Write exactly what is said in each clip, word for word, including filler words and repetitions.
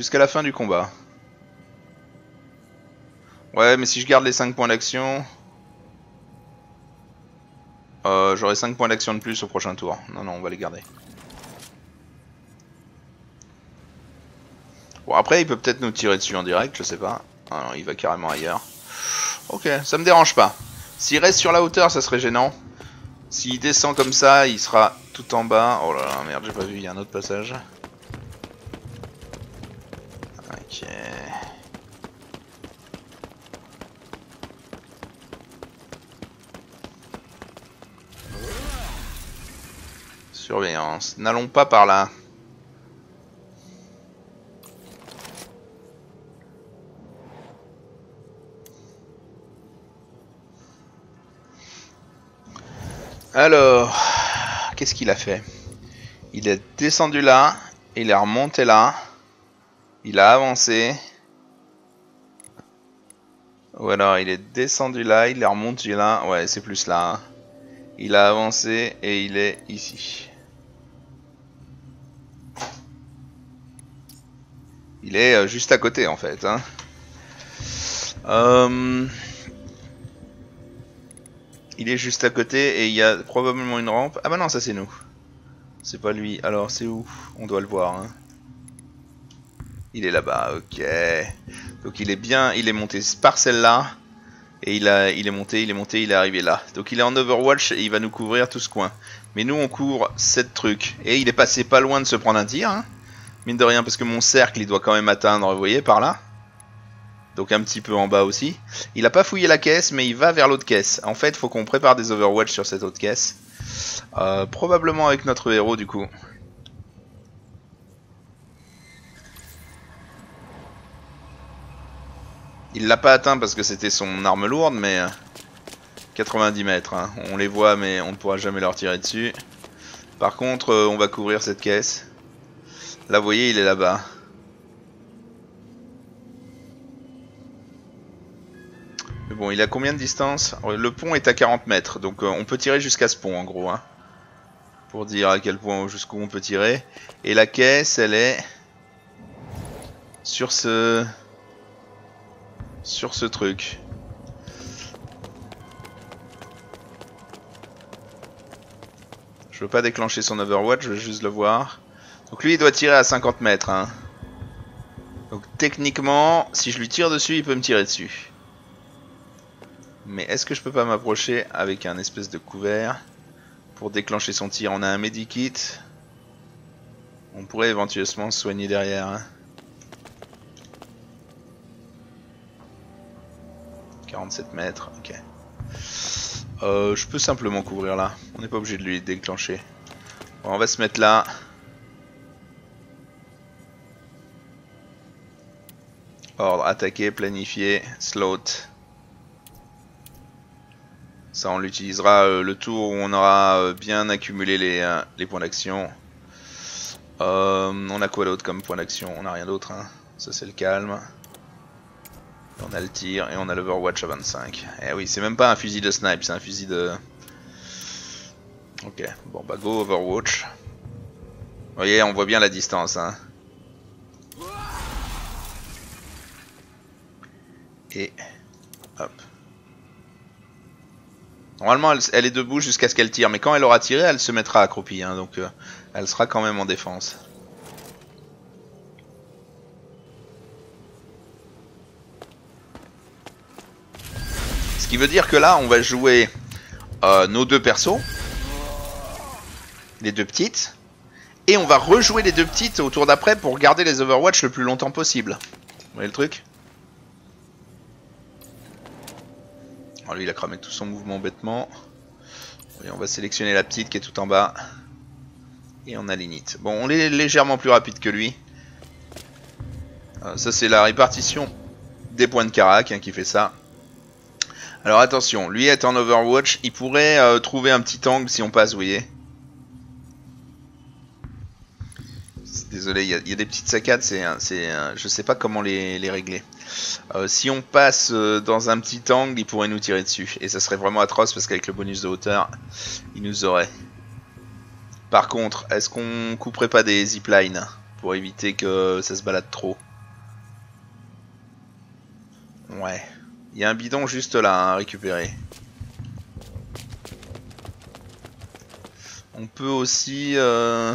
Jusqu'à la fin du combat. Ouais, mais si je garde les cinq points d'action... Euh, j'aurai cinq points d'action de plus au prochain tour. Non, non, on va les garder. Bon, après, il peut peut-être nous tirer dessus en direct, je sais pas. Ah non, il va carrément ailleurs. Ok, ça me dérange pas. S'il reste sur la hauteur, ça serait gênant. S'il descend comme ça, il sera tout en bas. Oh là là, merde, j'ai pas vu, il y a un autre passage. Ok... Surveillance. N'allons pas par là. Alors, qu'est-ce qu'il a fait? Il est descendu là, il est remonté là, il a avancé. Ou alors il est descendu là, il est remonté là, ouais c'est plus là. Hein. Il a avancé et il est ici. Il est juste à côté en fait. Hein. Euh... Il est juste à côté et il y a probablement une rampe. Ah bah non, ça c'est nous. C'est pas lui. Alors c'est où? On doit le voir. Hein. Il est là-bas, ok. Donc il est bien, il est monté par celle-là. Et il, a, il est monté, il est monté, il est arrivé là. Donc il est en Overwatch et il va nous couvrir tout ce coin. Mais nous on couvre sept trucs. Et il est passé pas loin de se prendre un tir. Hein. Mine de rien, parce que mon cercle il doit quand même atteindre, vous voyez, par là. Donc un petit peu en bas aussi. Il a pas fouillé la caisse, mais il va vers l'autre caisse. En fait, faut qu'on prépare des Overwatch sur cette autre caisse. Euh, probablement avec notre héros du coup. Il l'a pas atteint parce que c'était son arme lourde, mais quatre-vingt-dix mètres. Hein. On les voit, mais on ne pourra jamais leur tirer dessus. Par contre, on va couvrir cette caisse. Là, vous voyez, il est là-bas. Bon, il a combien de distance? Le pont est à quarante mètres, donc euh, on peut tirer jusqu'à ce pont en gros, hein, pour dire à quel point jusqu'où on peut tirer. Et la caisse, elle est sur ce sur ce truc. Je veux pas déclencher son Overwatch, je veux juste le voir. Donc lui, il doit tirer à cinquante mètres. Hein. Donc techniquement, si je lui tire dessus, il peut me tirer dessus. Mais est-ce que je peux pas m'approcher avec un espèce de couvert pour déclencher son tir? On a un medikit. On pourrait éventuellement se soigner derrière. Hein. quarante-sept mètres, ok. Euh, je peux simplement couvrir là. On n'est pas obligé de lui déclencher. Bon, on va se mettre là. Ordre, attaquer, planifier, slot. Ça, on l'utilisera euh, le tour où on aura euh, bien accumulé les, euh, les points d'action. Euh, on a quoi d'autre comme point d'action? On n'a rien d'autre. Hein. Ça, c'est le calme. On a le tir et on a l'Overwatch à vingt-cinq. Eh oui, c'est même pas un fusil de snipe, c'est un fusil de... Ok, bon bah go Overwatch. Vous voyez, on voit bien la distance. Hein. Et... hop. Normalement, elle, elle est debout jusqu'à ce qu'elle tire, mais quand elle aura tiré, elle se mettra accroupie, hein, donc euh, elle sera quand même en défense. Ce qui veut dire que là, on va jouer euh, nos deux persos, les deux petites, et on va rejouer les deux petites au tour d'après pour garder les Overwatch le plus longtemps possible. Vous voyez le truc ? Alors lui il a cramé tout son mouvement bêtement. Et on va sélectionner la petite qui est tout en bas. Et on a l'init. Bon, on est légèrement plus rapide que lui. Alors, ça c'est la répartition des points de Karak hein, qui fait ça. Alors attention, lui est en Overwatch. Il pourrait euh, trouver un petit angle si on passe, vous voyez. Désolé, il y, y a des petites saccades, c'est, c'est, je sais pas comment les, les régler. Euh, si on passe dans un petit angle, il pourrait nous tirer dessus. Et ça serait vraiment atroce parce qu'avec le bonus de hauteur, il nous aurait. Par contre, est-ce qu'on couperait pas des ziplines pour éviter que ça se balade trop? Il y a un bidon juste là à récupérer. On peut aussi... Euh...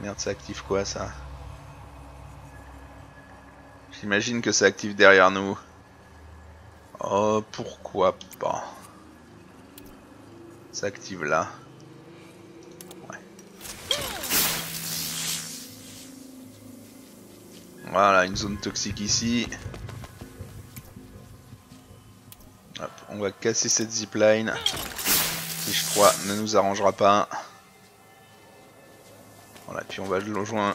Merde, ça active quoi ça? J'imagine que ça active derrière nous. Oh, pourquoi pas. Ça active là. Ouais. Voilà, une zone toxique ici. Hop, on va casser cette zipline. Qui je crois ne nous arrangera pas. Voilà, puis on va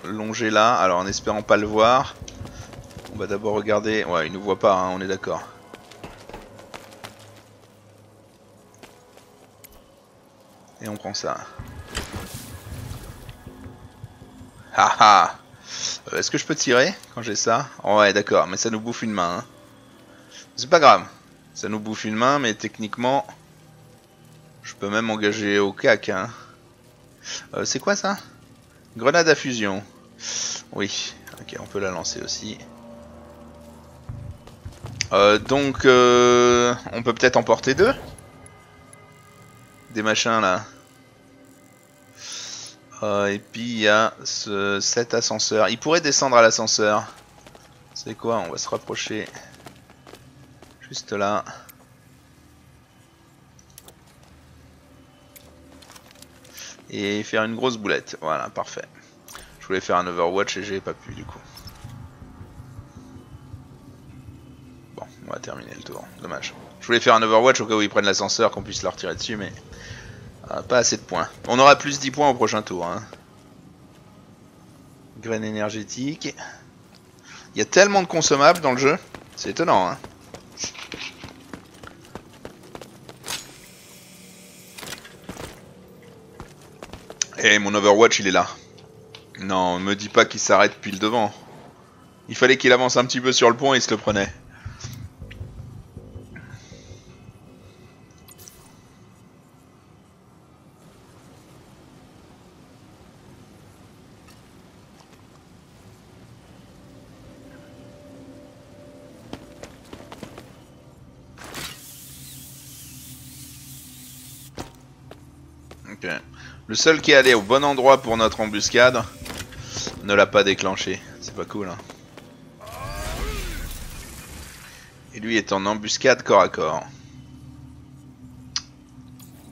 longer là. Alors en espérant pas le voir. On va d'abord regarder... Ouais, il nous voit pas, hein, on est d'accord. Et on prend ça. Haha. euh, Est-ce que je peux tirer quand j'ai ça? Ouais, d'accord, mais ça nous bouffe une main. Hein. C'est pas grave. Ça nous bouffe une main, mais techniquement... Je peux même engager au cac. Hein. Euh, C'est quoi ça? Grenade à fusion. Oui, ok, on peut la lancer aussi. Euh, donc, euh, on peut peut-être emporter deux. Des machins là. Euh, et puis il y a ce, cet ascenseur. Il pourrait descendre à l'ascenseur. C'est quoi? On va se rapprocher. Juste là. Et faire une grosse boulette. Voilà, parfait. Je voulais faire un Overwatch et j'ai pas pu du coup. On va terminer le tour, dommage. Je voulais faire un Overwatch au cas où ils prennent l'ascenseur, qu'on puisse leur tirer dessus, mais euh, pas assez de points. On aura plus dix points au prochain tour. Hein. Graine énergétique. Il y a tellement de consommables dans le jeu, c'est étonnant. Hein. Et mon Overwatch il est là. Non, me dis pas qu'il s'arrête pile devant. Il fallait qu'il avance un petit peu sur le pont et il se le prenait. Le seul qui est allé au bon endroit pour notre embuscade ne l'a pas déclenché. C'est pas cool. Hein. Et lui est en embuscade corps à corps.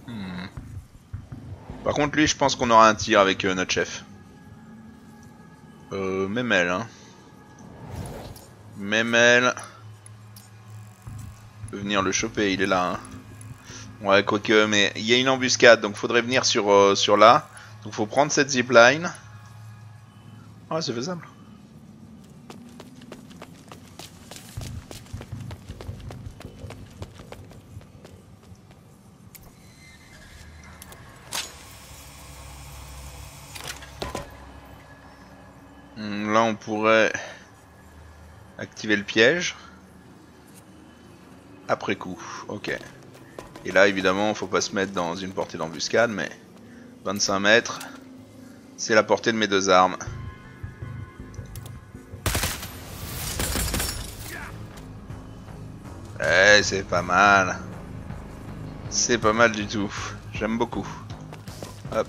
Hmm. Par contre lui je pense qu'on aura un tir avec euh, notre chef. Euh, même elle. Hein. Même elle. On peut venir le choper, il est là. Hein. Ouais, quoique, mais il y a une embuscade, donc faudrait venir sur, euh, sur là. Donc faut prendre cette zipline. Ouais, c'est faisable. Là, on pourrait activer le piège. Après coup, ok. Et là évidemment faut pas se mettre dans une portée d'embuscade, mais vingt-cinq mètres c'est la portée de mes deux armes. Eh c'est pas mal. C'est pas mal du tout. J'aime beaucoup. Hop.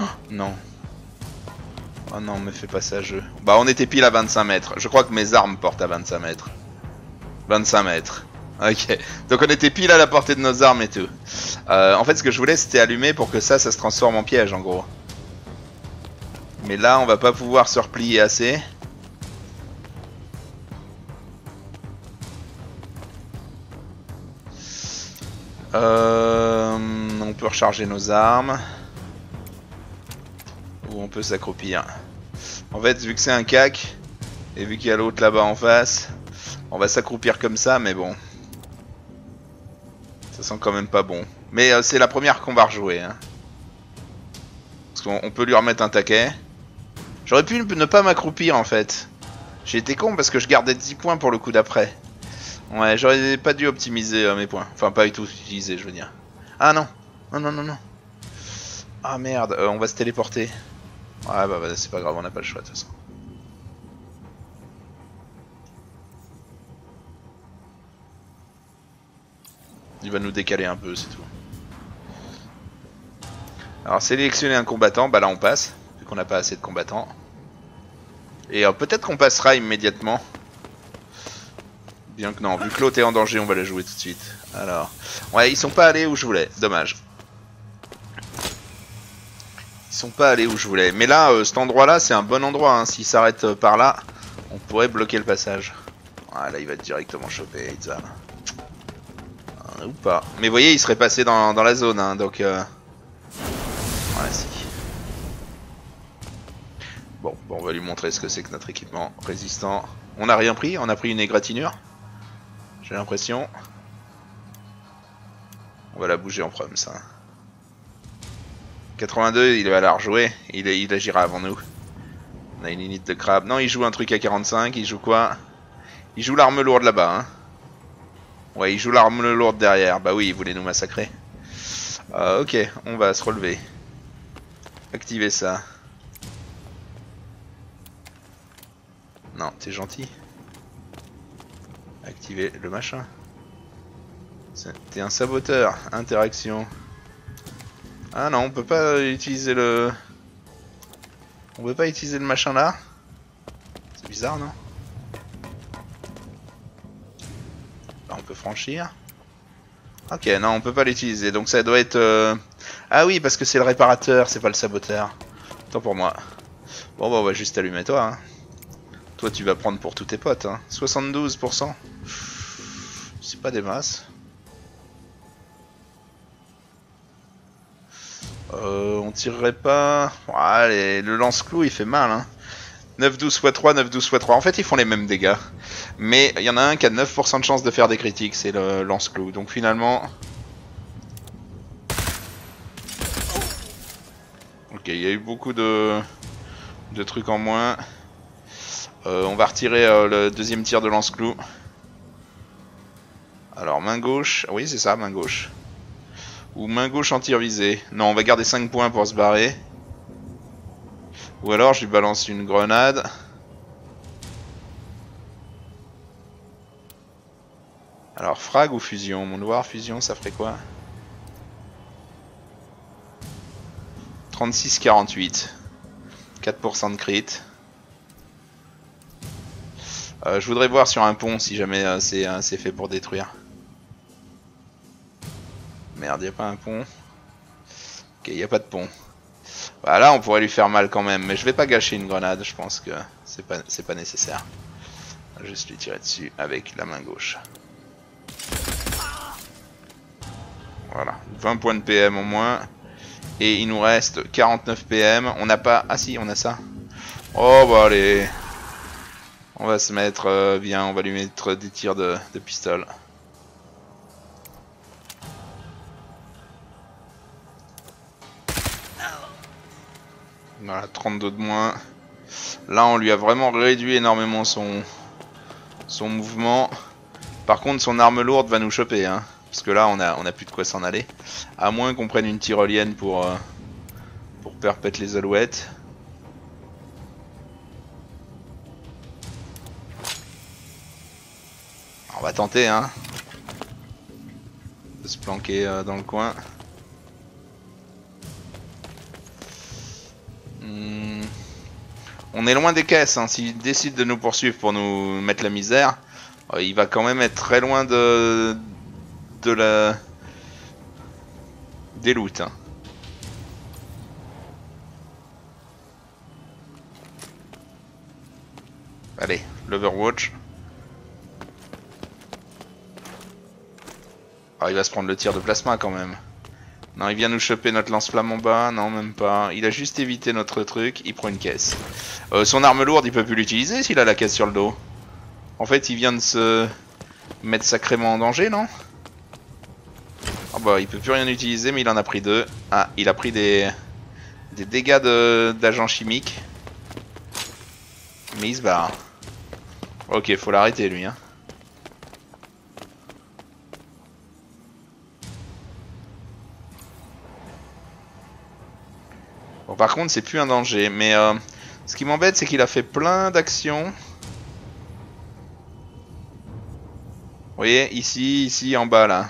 Oh, non. Oh non me fais pas ça jeu. Bah on était pile à vingt-cinq mètres. Je crois que mes armes portent à vingt-cinq mètres. vingt-cinq mètres. Ok, donc on était pile à la portée de nos armes et tout. Euh, en fait, ce que je voulais, c'était allumer pour que ça, ça se transforme en piège, en gros. Mais là, on va pas pouvoir se replier assez. Euh, on peut recharger nos armes. Ou on peut s'accroupir. En fait, vu que c'est un cac, et vu qu'il y a l'autre là-bas en face, on va s'accroupir comme ça, mais bon... Ça sent quand même pas bon. Mais euh, c'est la première qu'on va rejouer. Hein. Parce qu'on peut lui remettre un taquet. J'aurais pu ne pas m'accroupir en fait. J'ai été con parce que je gardais dix points pour le coup d'après. Ouais, j'aurais pas dû optimiser euh, mes points. Enfin, pas du tout utiliser, je veux dire. Ah non. Non, non, non, non. Ah merde, euh, on va se téléporter. Ouais, bah, bah c'est pas grave, on n'a pas le choix de toute façon. Il va nous décaler un peu, c'est tout. Alors sélectionner un combattant, bah là on passe, vu qu'on n'a pas assez de combattants. Et euh, peut-être qu'on passera immédiatement. Bien que non, vu que l'autre est en danger, on va la jouer tout de suite. Alors, ouais, ils sont pas allés où je voulais, dommage. Ils sont pas allés où je voulais. Mais là, euh, cet endroit-là, c'est un bon endroit. Hein. S'ils s'arrêtent euh, par là, on pourrait bloquer le passage. Ah, là, il va directement choper Itza. Ah, ou pas. Mais vous voyez, il serait passé dans, dans la zone. Hein, donc, euh... voilà, si. Bon, bon, on va lui montrer ce que c'est que notre équipement résistant. On n'a rien pris. On a pris une égratignure. J'ai l'impression. On va la bouger en prom, ça. quatre-vingt-deux, il va la rejouer, il, il agira avant nous. On a une unité de crabe. Non, il joue un truc à quarante-cinq, il joue quoi? Il joue l'arme lourde là-bas. Hein. Ouais, il joue l'arme lourde derrière. Bah oui, il voulait nous massacrer. Euh, ok, on va se relever. Activer ça. Non, t'es gentil. Activer le machin. T'es un saboteur. Interaction. Ah non, on peut pas utiliser le... On peut pas utiliser le machin là. C'est bizarre, non? Là, on peut franchir. Ok, non, on peut pas l'utiliser. Donc ça doit être... Euh... Ah oui, parce que c'est le réparateur, c'est pas le saboteur. Tant pour moi. Bon, bah on va juste allumer toi. Hein. Toi, tu vas prendre pour tous tes potes. Hein. soixante-douze pour cent. C'est pas des masses. Euh, on tirerait pas... Oh, allez, le lance-clou il fait mal hein. neuf douze fois trois, neuf douze fois trois. En fait ils font les mêmes dégâts. Mais il y en a un qui a neuf pour cent de chance de faire des critiques. C'est le lance-clou. Donc finalement... Ok, il y a eu beaucoup de, de trucs en moins. euh, On va retirer euh, le deuxième tir de lance-clou. Alors main gauche. Oui c'est ça, main gauche. Ou main gauche en tir visé. Non, on va garder cinq points pour se barrer. Ou alors je lui balance une grenade. Alors frag ou fusion? Mon devoir fusion ça ferait quoi? Trente-six quarante-huit. quatre pour cent de crit. euh, Je voudrais voir sur un pont si jamais euh, c'est euh, c'est fait pour détruire. Merde, y a pas un pont. Ok, y a pas de pont. Voilà, on pourrait lui faire mal quand même, mais je vais pas gâcher une grenade. Je pense que c'est pas c'est pas nécessaire. Je vais juste lui tirer dessus avec la main gauche. Voilà, vingt points de P M en moins, et il nous reste quarante-neuf P M. On n'a pas, ah si, on a ça. Oh bah allez, on va se mettre euh, bien, on va lui mettre des tirs de, de pistolet. Voilà, trente-deux de moins. Là on lui a vraiment réduit énormément son son mouvement. Par contre son arme lourde va nous choper hein, parce que là on a, on a plus de quoi s'en aller. À moins qu'on prenne une tyrolienne pour euh, pour perpète les alouettes. On va tenter hein, de se planquer euh, dans le coin. On est loin des caisses, hein. S'il décide de nous poursuivre pour nous mettre la misère, euh, il va quand même être très loin de, de la... des loots. Hein. Allez, l'Overwatch. Ah, il va se prendre le tir de plasma quand même. Non, il vient nous choper notre lance-flamme en bas. Non, même pas. Il a juste évité notre truc. Il prend une caisse. Euh, son arme lourde, il peut plus l'utiliser s'il a la caisse sur le dos. En fait, il vient de se mettre sacrément en danger, non? Ah bah, il peut plus rien utiliser, mais il en a pris deux. Ah, il a pris des, des dégâts d'agents chimiques. Mais il se barre. Ok, faut l'arrêter, lui, hein. Bon, par contre, c'est plus un danger, mais euh, ce qui m'embête, c'est qu'il a fait plein d'actions. Vous voyez, ici, ici, en bas, là.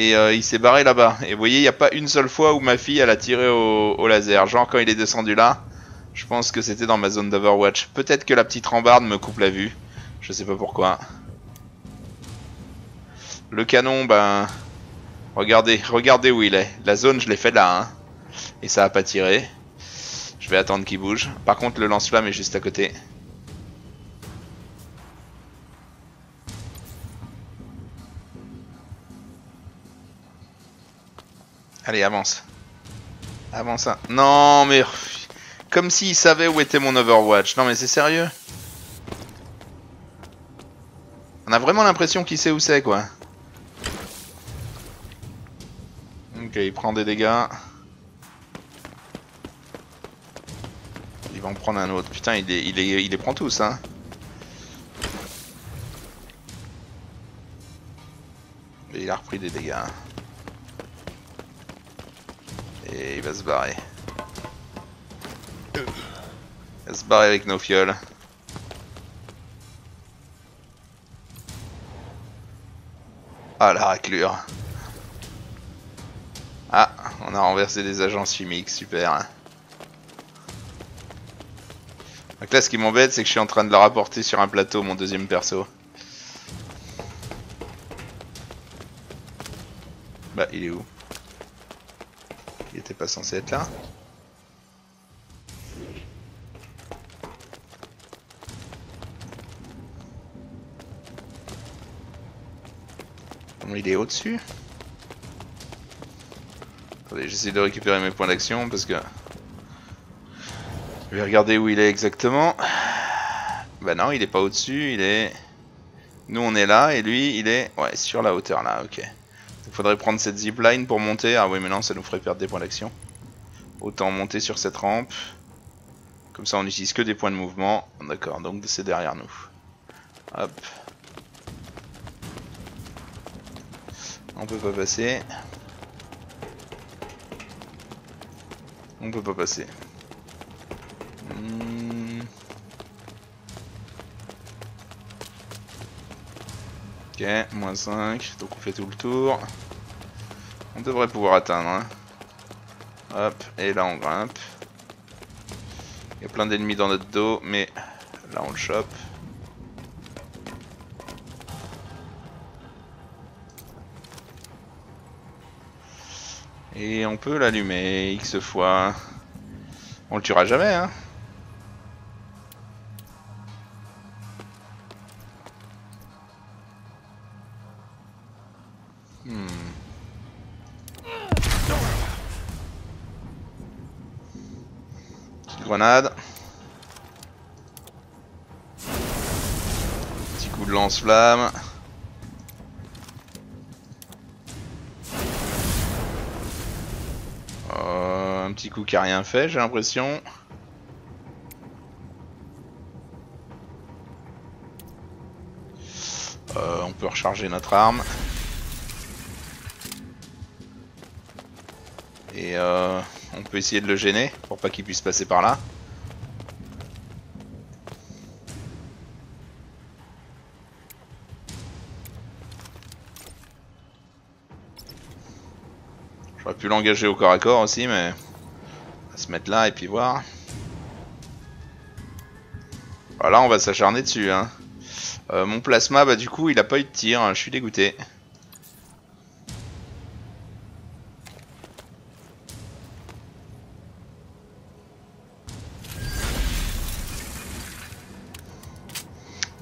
et euh, il s'est barré là-bas. Et vous voyez, il n'y a pas une seule fois où ma fille elle a tiré au, au laser. Genre quand il est descendu là, je pense que c'était dans ma zone d'Overwatch. Peut-être que la petite rambarde me coupe la vue, je sais pas pourquoi. Le canon, ben... Regardez, regardez où il est. La zone, je l'ai fait là, hein. Et ça a pas tiré. Je vais attendre qu'il bouge. Par contre, le lance-flamme est juste à côté. Allez, avance. Avance. Hein. Non, mais... Comme s'il savait où était mon Overwatch. Non, mais c'est sérieux. On a vraiment l'impression qu'il sait où c'est, quoi. Ok, il prend des dégâts. Il va en prendre un autre. Putain, il les, il les, il les prend tous, hein. Et il a repris des dégâts. Et il va se barrer. Il va se barrer avec nos fioles. Ah, la raclure. Ah, on a renversé des agences chimiques, super. Donc là, ce qui m'embête, c'est que je suis en train de la rapporter sur un plateau, mon deuxième perso. Bah, il est où? Il était pas censé être là. Il est au-dessus. Attendez, j'essaie de récupérer mes points d'action parce que... Je vais regarder où il est exactement. Bah non, il est pas au-dessus, il est... Nous on est là et lui il est... Ouais, sur la hauteur là, ok. Il faudrait prendre cette zipline pour monter. Ah oui mais non, ça nous ferait perdre des points d'action. Autant monter sur cette rampe. Comme ça on n'utilise que des points de mouvement. D'accord, donc c'est derrière nous. Hop. On peut pas passer. On peut pas passer. Hmm. Ok, moins cinq. Donc on fait tout le tour. On devrait pouvoir atteindre. Hein. Hop, et là on grimpe. Il y a plein d'ennemis dans notre dos, mais là on le chope. Et on peut l'allumer X fois. On le tuera jamais, hein. Hmm. Petite grenade. Petit coup de lance-flamme. Petit coup qui a rien fait, j'ai l'impression. Euh, on peut recharger notre arme. Et euh, on peut essayer de le gêner pour pas qu'il puisse passer par là. J'aurais pu l'engager au corps à corps aussi, mais... se mettre là et puis voir. Voilà, on va s'acharner dessus. Hein. Euh, mon plasma, bah du coup, il a pas eu de tir. Hein. Je suis dégoûté.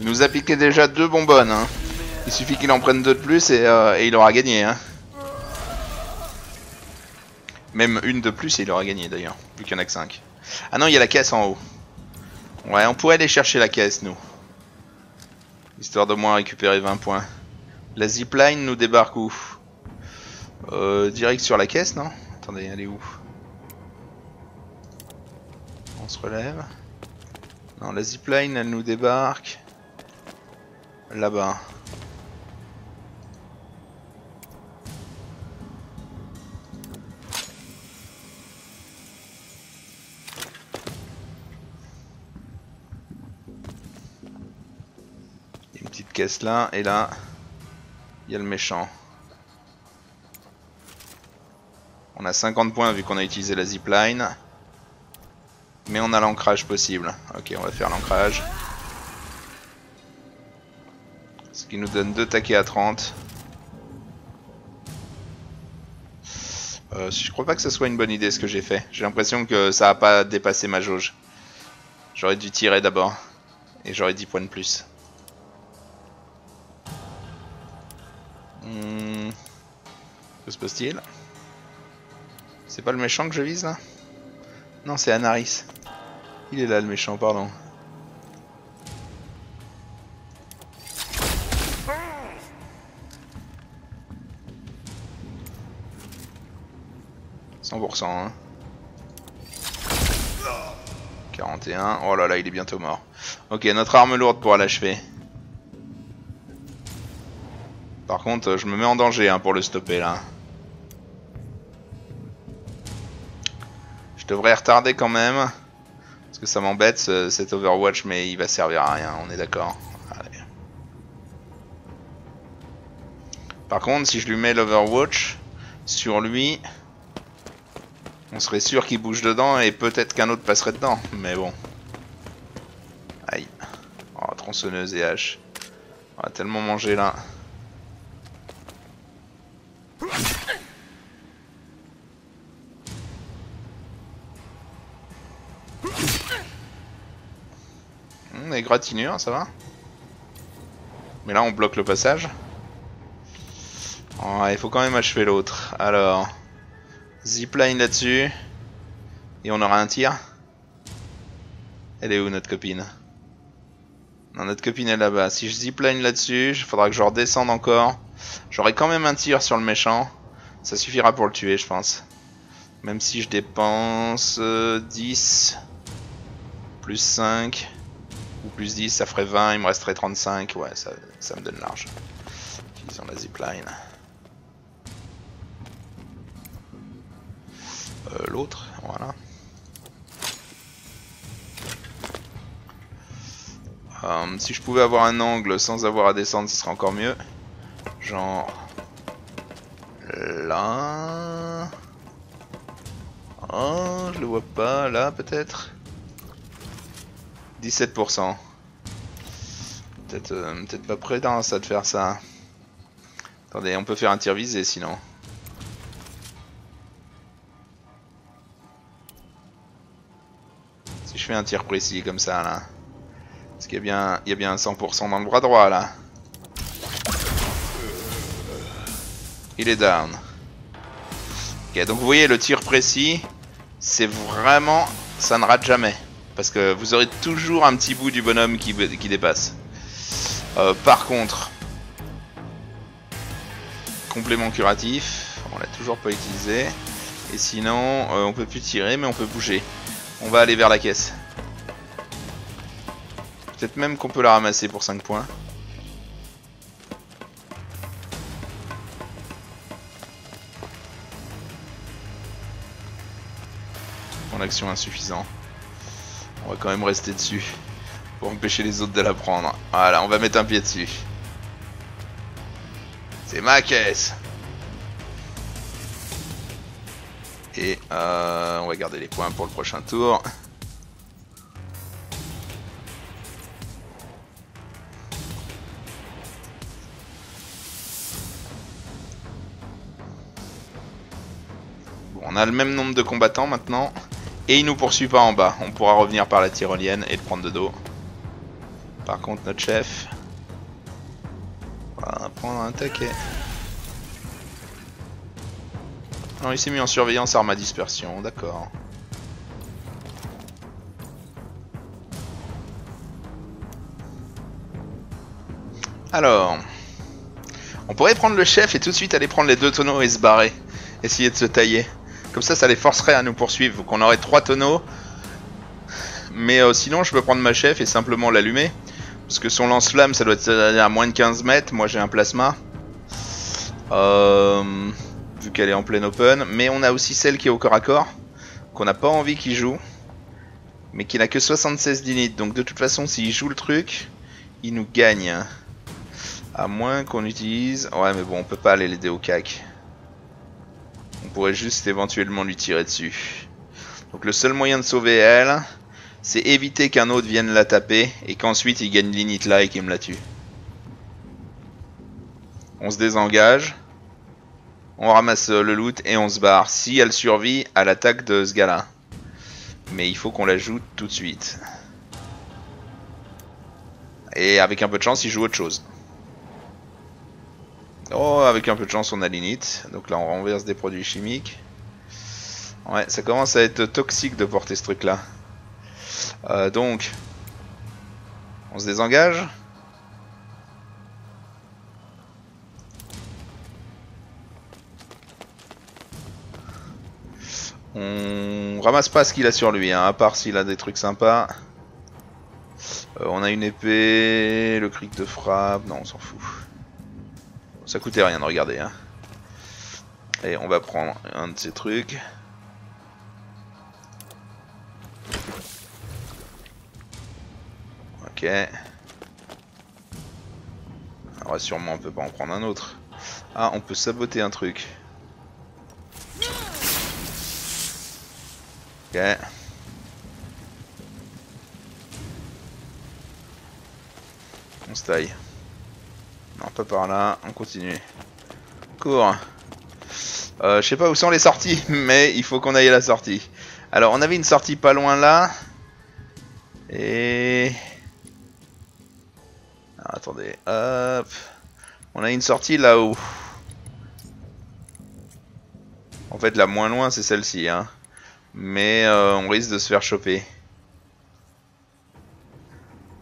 Il nous a piqué déjà deux bonbonnes. Hein. Il suffit qu'il en prenne deux de plus et, euh, et il aura gagné. Hein. Même une de plus et il aura gagné d'ailleurs, vu qu'il n'y en a que cinq. Ah non, il y a la caisse en haut. Ouais, on pourrait aller chercher la caisse, nous. Histoire d'au moins récupérer vingt points. La zipline nous débarque où? euh, Direct sur la caisse, non? Attendez, elle est où? On se relève. Non, la zipline, elle nous débarque... là-bas. Caisse là, et là il y a le méchant. On a cinquante points vu qu'on a utilisé la zipline. Mais on a l'ancrage possible. Ok, on va faire l'ancrage. Ce qui nous donne deux taquets à trente. Euh, je crois pas que ce soit une bonne idée ce que j'ai fait. J'ai l'impression que ça a pas dépassé ma jauge. J'aurais dû tirer d'abord. Et j'aurais dix points de plus. Hmm. Que se passe-t-il? C'est pas le méchant que je vise là? Non, c'est Anaris. Il est là le méchant, pardon. cent pour cent hein. quarante et un, oh là là, il est bientôt mort. Ok, notre arme lourde pourra l'achever. Par contre, je me mets en danger hein, pour le stopper là. Je devrais retarder quand même, parce que ça m'embête ce, cet Overwatch, mais il va servir à rien, on est d'accord. Par contre, si je lui mets l'Overwatch sur lui, on serait sûr qu'il bouge dedans et peut-être qu'un autre passerait dedans, mais bon. Aïe. Oh, tronçonneuse et hache. On a tellement mangé là. Et gratinure, ça va. Mais là on bloque le passage. Oh, il faut quand même achever l'autre. Alors, zipline là-dessus. Et on aura un tir. Elle est où notre copine? Non, notre copine est là-bas. Si je zipline là-dessus, il faudra que je redescende encore. J'aurai quand même un tir sur le méchant. Ça suffira pour le tuer, je pense. Même si je dépense euh, dix. Plus cinq. Ou plus dix, ça ferait vingt, il me resterait trente-cinq, ouais, ça, ça me donne large. Ils ont la zipline. Euh, L'autre, voilà. Euh, si je pouvais avoir un angle sans avoir à descendre, ce serait encore mieux. Genre... là... oh, je le vois pas, là peut-être. dix-sept pour cent. Peut-être euh, peut-être pas prêt dans ça de faire ça. Attendez, on peut faire un tir visé sinon. Si je fais un tir précis comme ça là. Parce qu'il y a bien, il y a bien cent pour cent dans le bras droit là. Il est down. Ok, donc vous voyez le tir précis, c'est vraiment... ça ne rate jamais. Parce que vous aurez toujours un petit bout du bonhomme qui, qui dépasse. Euh, par contre, complément curatif, on l'a toujours pas utilisé. Et sinon, euh, on peut plus tirer, mais on peut bouger. On va aller vers la caisse. Peut-être même qu'on peut la ramasser pour cinq points. Mon action insuffisante. On va quand même rester dessus pour empêcher les autres de la prendre. Voilà, on va mettre un pied dessus. C'est ma caisse. Et euh, on va garder les points pour le prochain tour. Bon, on a le même nombre de combattants maintenant. Et il nous poursuit pas en bas, on pourra revenir par la tyrolienne et le prendre de dos. Par contre notre chef, on va prendre un taquet. Non, il s'est mis en surveillance arme à dispersion, d'accord. Alors, on pourrait prendre le chef et tout de suite aller prendre les deux tonneaux et se barrer. Essayer de se tailler. Comme ça, ça les forcerait à nous poursuivre. Donc on aurait trois tonneaux. Mais euh, sinon, je peux prendre ma chef et simplement l'allumer. Parce que son lance-flamme, ça doit être à moins de quinze mètres. Moi, j'ai un plasma. Euh, vu qu'elle est en plein open. Mais on a aussi celle qui est au corps à corps. Qu'on n'a pas envie qu'il joue. Mais qui n'a que soixante-seize d'init. Donc de toute façon, s'il joue le truc, il nous gagne. À moins qu'on utilise... ouais, mais bon, on peut pas aller l'aider au cac. On pourrait juste éventuellement lui tirer dessus. Donc le seul moyen de sauver elle, c'est éviter qu'un autre vienne la taper et qu'ensuite il gagne l'init là et qu'il me la tue. On se désengage, on ramasse le loot et on se barre. Si elle survit à l'attaque de ce gars là. Mais il faut qu'on la joue tout de suite. Et avec un peu de chance, il joue autre chose. Oh, avec un peu de chance, on a l'init. Donc là, on renverse des produits chimiques. Ouais, ça commence à être toxique de porter ce truc-là. Euh, donc, on se désengage. On ramasse pas ce qu'il a sur lui, hein, à part s'il a des trucs sympas. Euh, on a une épée, le cric de frappe, non on s'en fout. Ça coûtait rien de regarder. Hein. Et on va prendre un de ces trucs. Ok. Alors sûrement on peut pas en prendre un autre. Ah, on peut saboter un truc. Ok. On se taille. Non, pas par là, on continue. Cours. Euh, je sais pas où sont les sorties, mais il faut qu'on aille à la sortie. Alors, on avait une sortie pas loin là. Et... Ah, attendez, hop. On a une sortie là-haut. En fait, la moins loin, c'est celle-ci. Hein. Mais euh, on risque de se faire choper.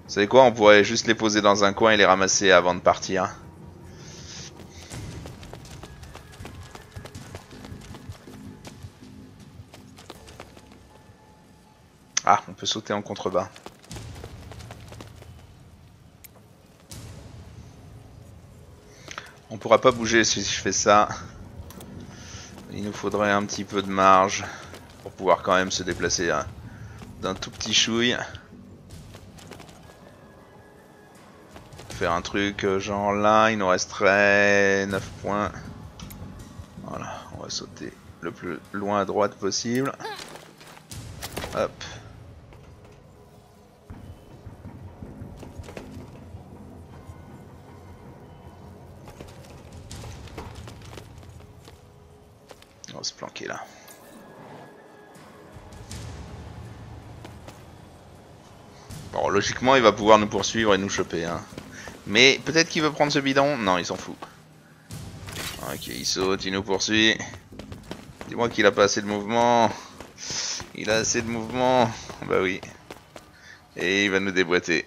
Vous savez quoi, on pourrait juste les poser dans un coin et les ramasser avant de partir. Ah, on peut sauter en contrebas. On pourra pas bouger si je fais ça. Il nous faudrait un petit peu de marge pour pouvoir quand même se déplacer d'un tout petit chouille. Faire un truc genre là, il nous resterait neuf points. Voilà, on va sauter le plus loin à droite possible. Hop. On va se planquer là. Bon, logiquement, il va pouvoir nous poursuivre et nous choper, hein. Mais peut-être qu'il veut prendre ce bidon. Non, il s'en fout. Ok, il saute, il nous poursuit. Dis-moi qu'il a pas assez de mouvement. Il a assez de mouvement. Bah oui. Et il va nous déboîter.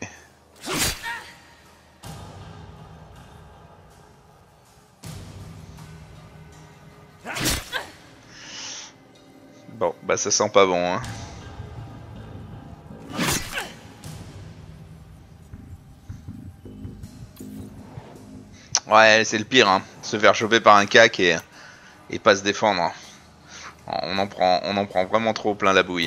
Bon, bah ça sent pas bon, hein. Ouais, c'est le pire, hein. Se faire choper par un cac et, et pas se défendre. On en prend, on en prend vraiment trop plein la bouille.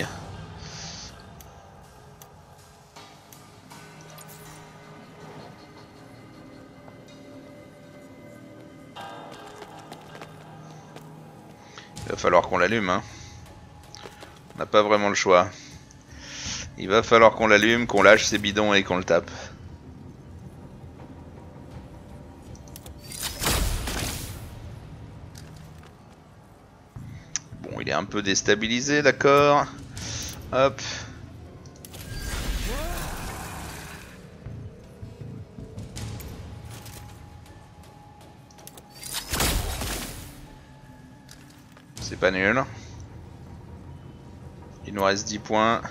Il va falloir qu'on l'allume, hein. On n'a pas vraiment le choix. Il va falloir qu'on l'allume, qu'on lâche ses bidons et qu'on le tape. Un peu déstabilisé, d'accord. Hop. C'est pas nul. Il nous reste dix points.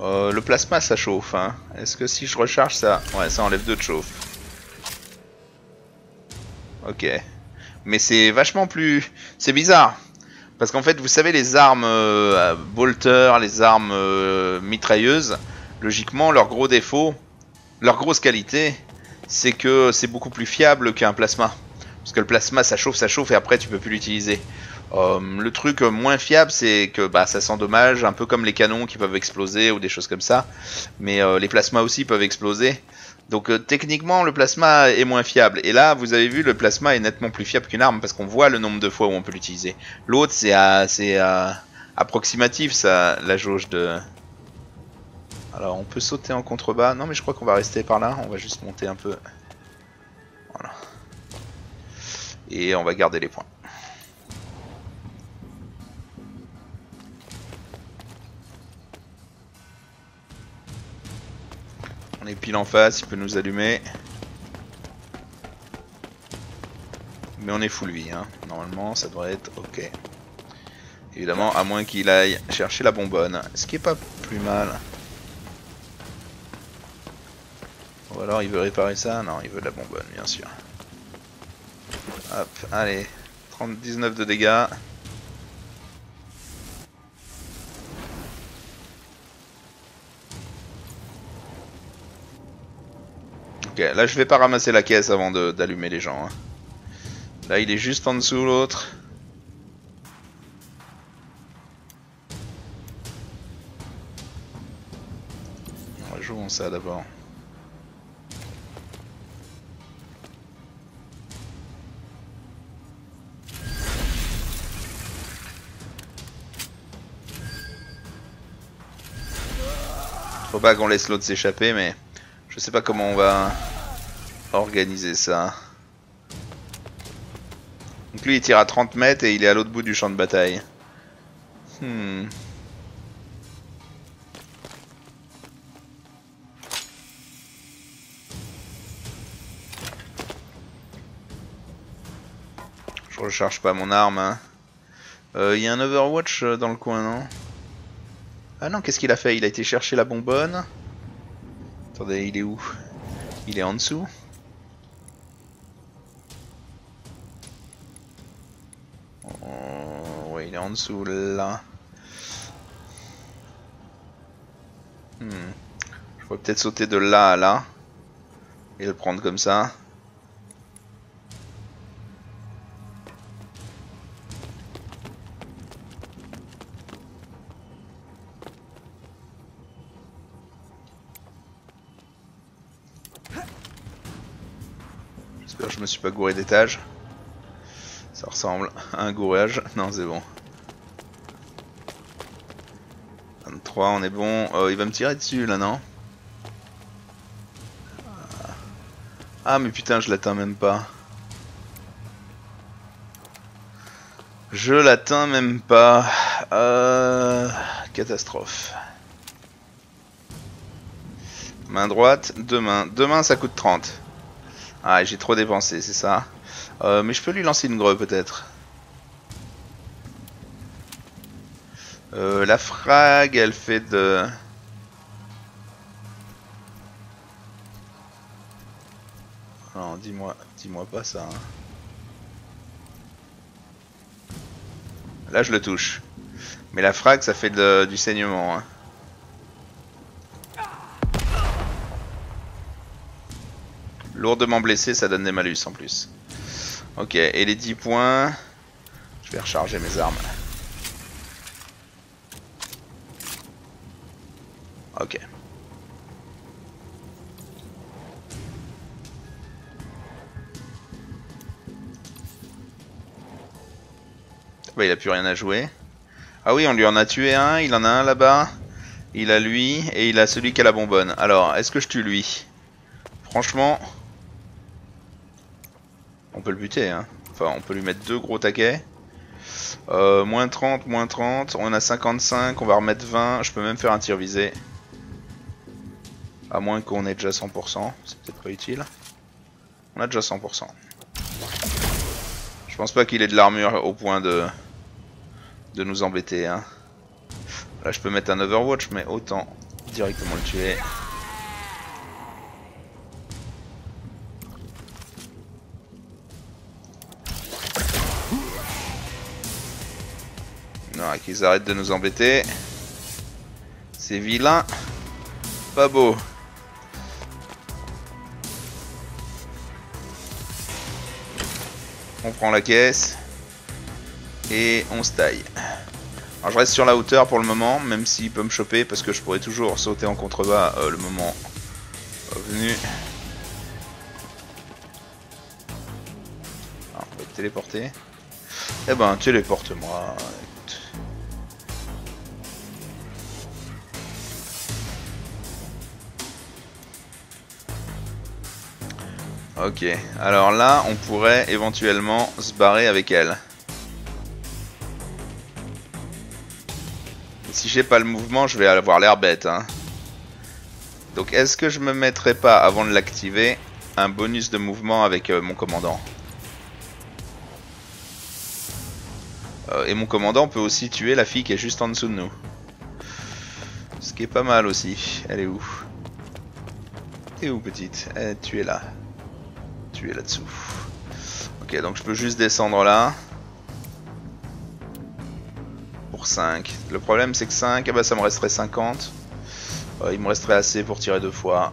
Euh, le plasma ça chauffe, hein. Est-ce que si je recharge ça... Ouais, ça enlève deux de chauffe. Ok. Mais c'est vachement plus... C'est bizarre. Parce qu'en fait, vous savez, les armes euh, Bolter, les armes euh, mitrailleuses, logiquement, leur gros défaut, leur grosse qualité, c'est que c'est beaucoup plus fiable qu'un plasma. Parce que le plasma, ça chauffe, ça chauffe, et après, tu peux plus l'utiliser. Euh, le truc moins fiable, c'est que bah, ça s'endommage, un peu comme les canons qui peuvent exploser ou des choses comme ça. Mais euh, les plasmas aussi peuvent exploser. Donc euh, techniquement le plasma est moins fiable. Et là vous avez vu, le plasma est nettement plus fiable qu'une arme, parce qu'on voit le nombre de fois où on peut l'utiliser. L'autre c'est assez euh, approximatif ça, la jauge de... Alors on peut sauter en contrebas. Non mais je crois qu'on va rester par là. On va juste monter un peu. Voilà. Et on va garder les points. On est pile en face, il peut nous allumer. Mais on est full vie, hein. Normalement ça devrait être ok. Évidemment à moins qu'il aille chercher la bonbonne. Ce qui est pas plus mal. Ou alors il veut réparer ça? Non, il veut de la bonbonne bien sûr. Hop, allez, dix-neuf de dégâts. Ok, là je vais pas ramasser la caisse avant d'allumer les gens. Hein. Là il est juste en dessous l'autre. On va jouer en ça d'abord. Faut pas qu'on laisse l'autre s'échapper, mais je sais pas comment on va organiser ça. Donc lui il tire à trente mètres et il est à l'autre bout du champ de bataille. Hmm. Je recharge pas mon arme. Hein. Euh, y a un Overwatch dans le coin, non ? Ah non, qu'est-ce qu'il a fait? Il a été chercher la bonbonne. Attendez, il est où? Il est en dessous. Oh, ouais, il est en dessous, là. Hmm. Je pourrais peut-être sauter de là à là. Et le prendre comme ça. Je me suis pas gouré d'étage. Ça ressemble à un gourage. Non, c'est bon. vingt-trois, on est bon. Euh, il va me tirer dessus là, non? Ah, mais putain, je l'atteins même pas. Je l'atteins même pas. Euh... Catastrophe. Main droite, deux mains. Deux mains, ça coûte trente. Ah, j'ai trop dépensé, c'est ça. Euh, mais je peux lui lancer une greu peut-être. Euh, la frag, elle fait de... Non, dis-moi, dis-moi pas ça. Hein. Là, je le touche. Mais la frag, ça fait de, du saignement. Hein. Lourdement blessé, ça donne des malus en plus. Ok, et les dix points. Je vais recharger mes armes. Ok. Bah, il a plus rien à jouer. Ah oui, on lui en a tué un. Il en a un là-bas. Il a lui. Et il a celui qui a la bonbonne. Alors, est-ce que je tue lui? Franchement... On peut le buter, hein. Enfin on peut lui mettre deux gros taquets. Euh, moins trente, moins trente, on a cinquante-cinq, on va remettre vingt, je peux même faire un tir visé. À moins qu'on ait déjà cent pour cent, c'est peut-être pas utile. On a déjà cent pour cent. Je pense pas qu'il ait de l'armure au point de, de nous embêter. Hein. Là je peux mettre un Overwatch, mais autant directement le tuer. Qu'ils arrêtent de nous embêter. C'est vilain. Pas beau. On prend la caisse. Et on se taille. Alors je reste sur la hauteur pour le moment. Même s'il peut me choper. Parce que je pourrais toujours sauter en contrebas euh, le moment venu. téléporter. Eh ben, téléporte-moi. Ok, alors là, on pourrait éventuellement se barrer avec elle. Si j'ai pas le mouvement, je vais avoir l'air bête, hein. Donc est-ce que je me mettrais pas, avant de l'activer, un bonus de mouvement avec euh, mon commandant? euh, Et mon commandant peut aussi tuer la fille qui est juste en dessous de nous. Ce qui est pas mal aussi. Elle est où? T'es où, petite? eh, Tu es là. Tu es là-dessous. Ok, donc je peux juste descendre là. Pour cinq. Le problème c'est que cinq, eh ben, ça me resterait cinquante. Euh, il me resterait assez pour tirer deux fois.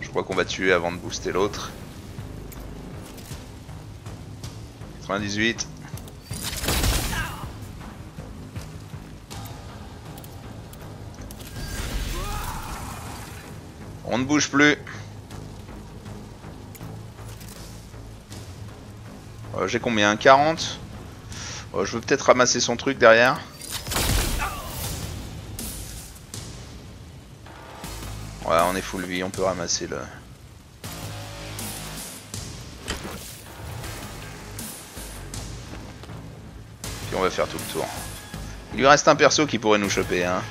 Je crois qu'on va tuer avant de booster l'autre. quatre-vingt-dix-huit. On ne bouge plus. Euh, J'ai combien? Quarante. euh, Je veux peut-être ramasser son truc derrière. Ouais, on est full vie, on peut ramasser le... Puis on va faire tout le tour. Il lui reste un perso qui pourrait nous choper, hein.